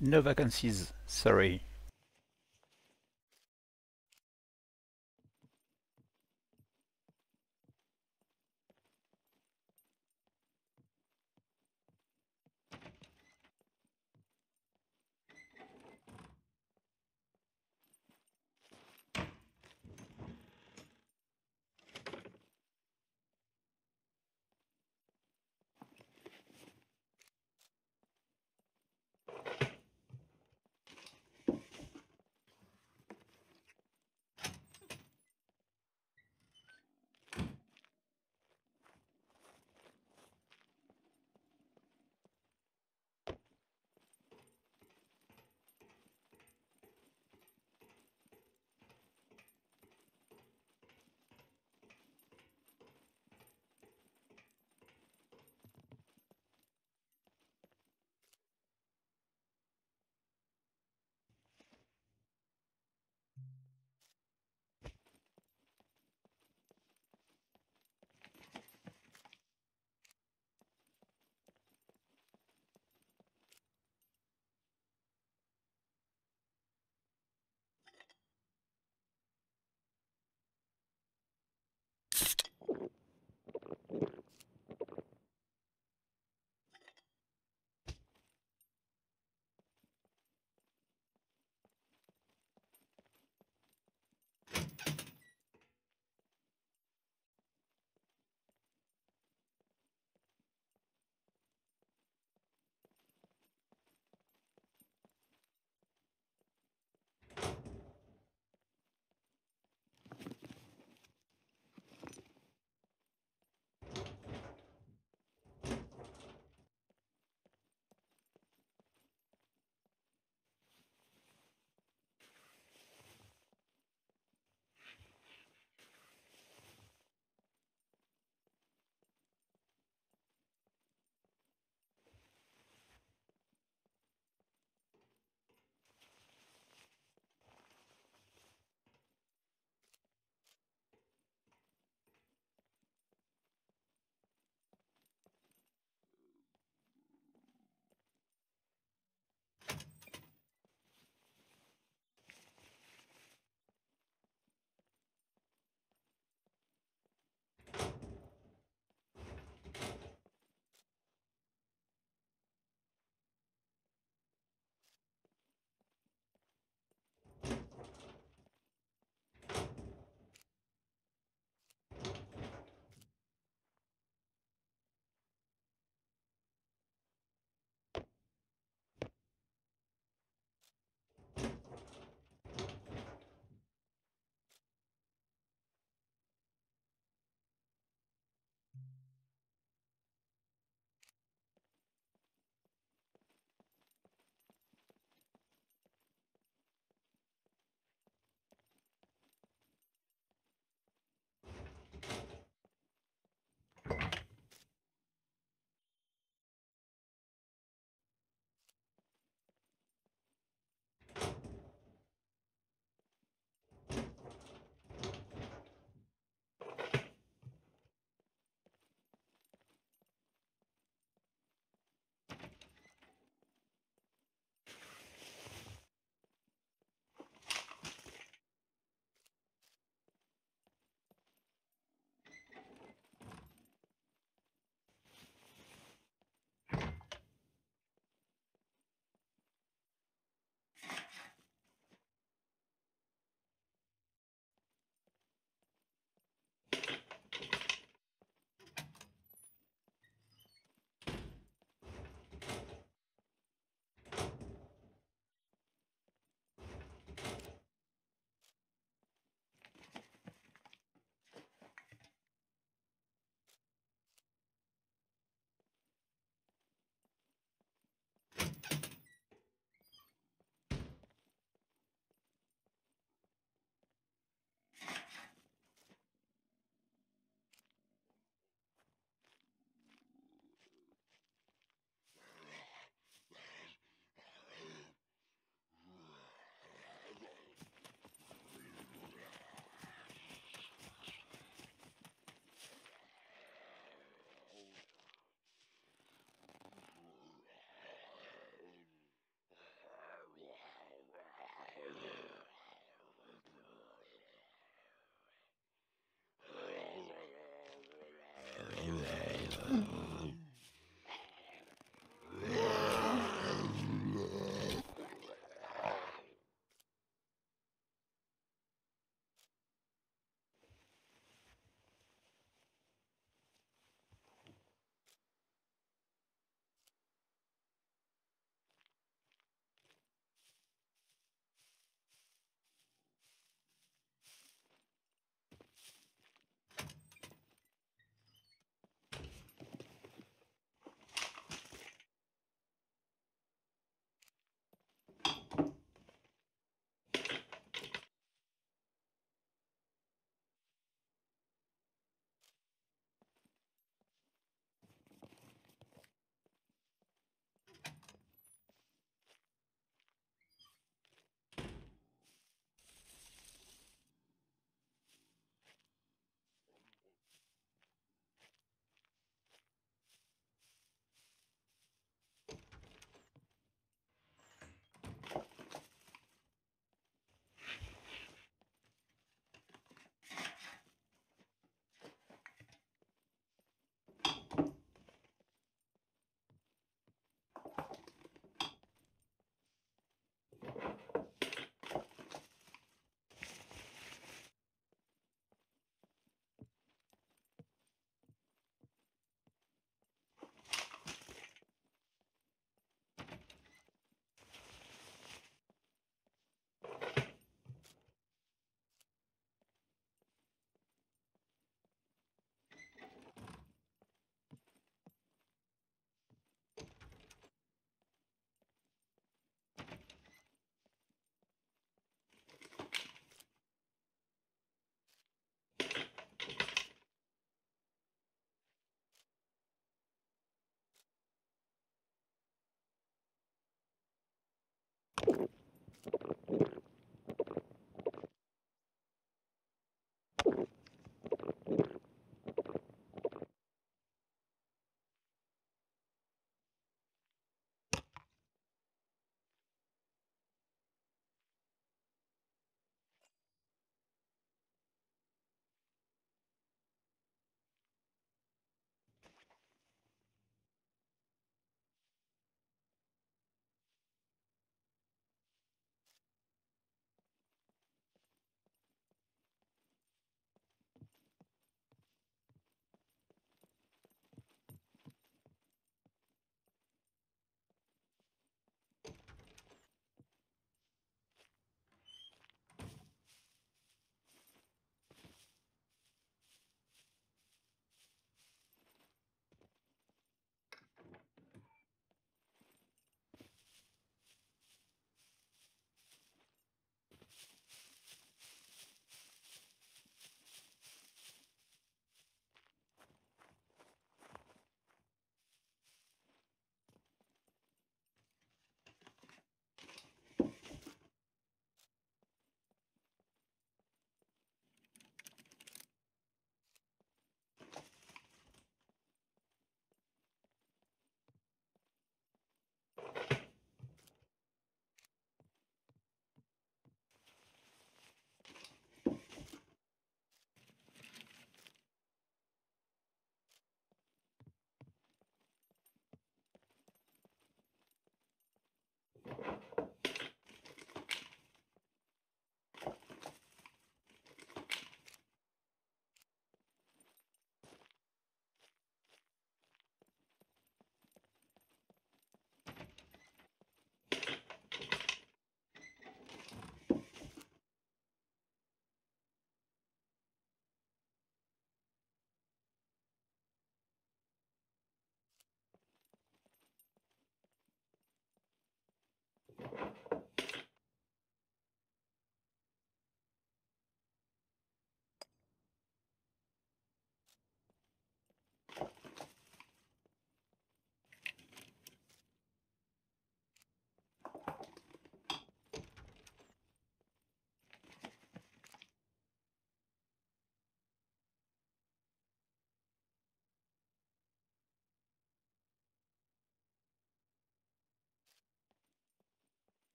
No vacancies, sorry.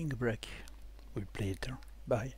in break. We'll play it. Bye.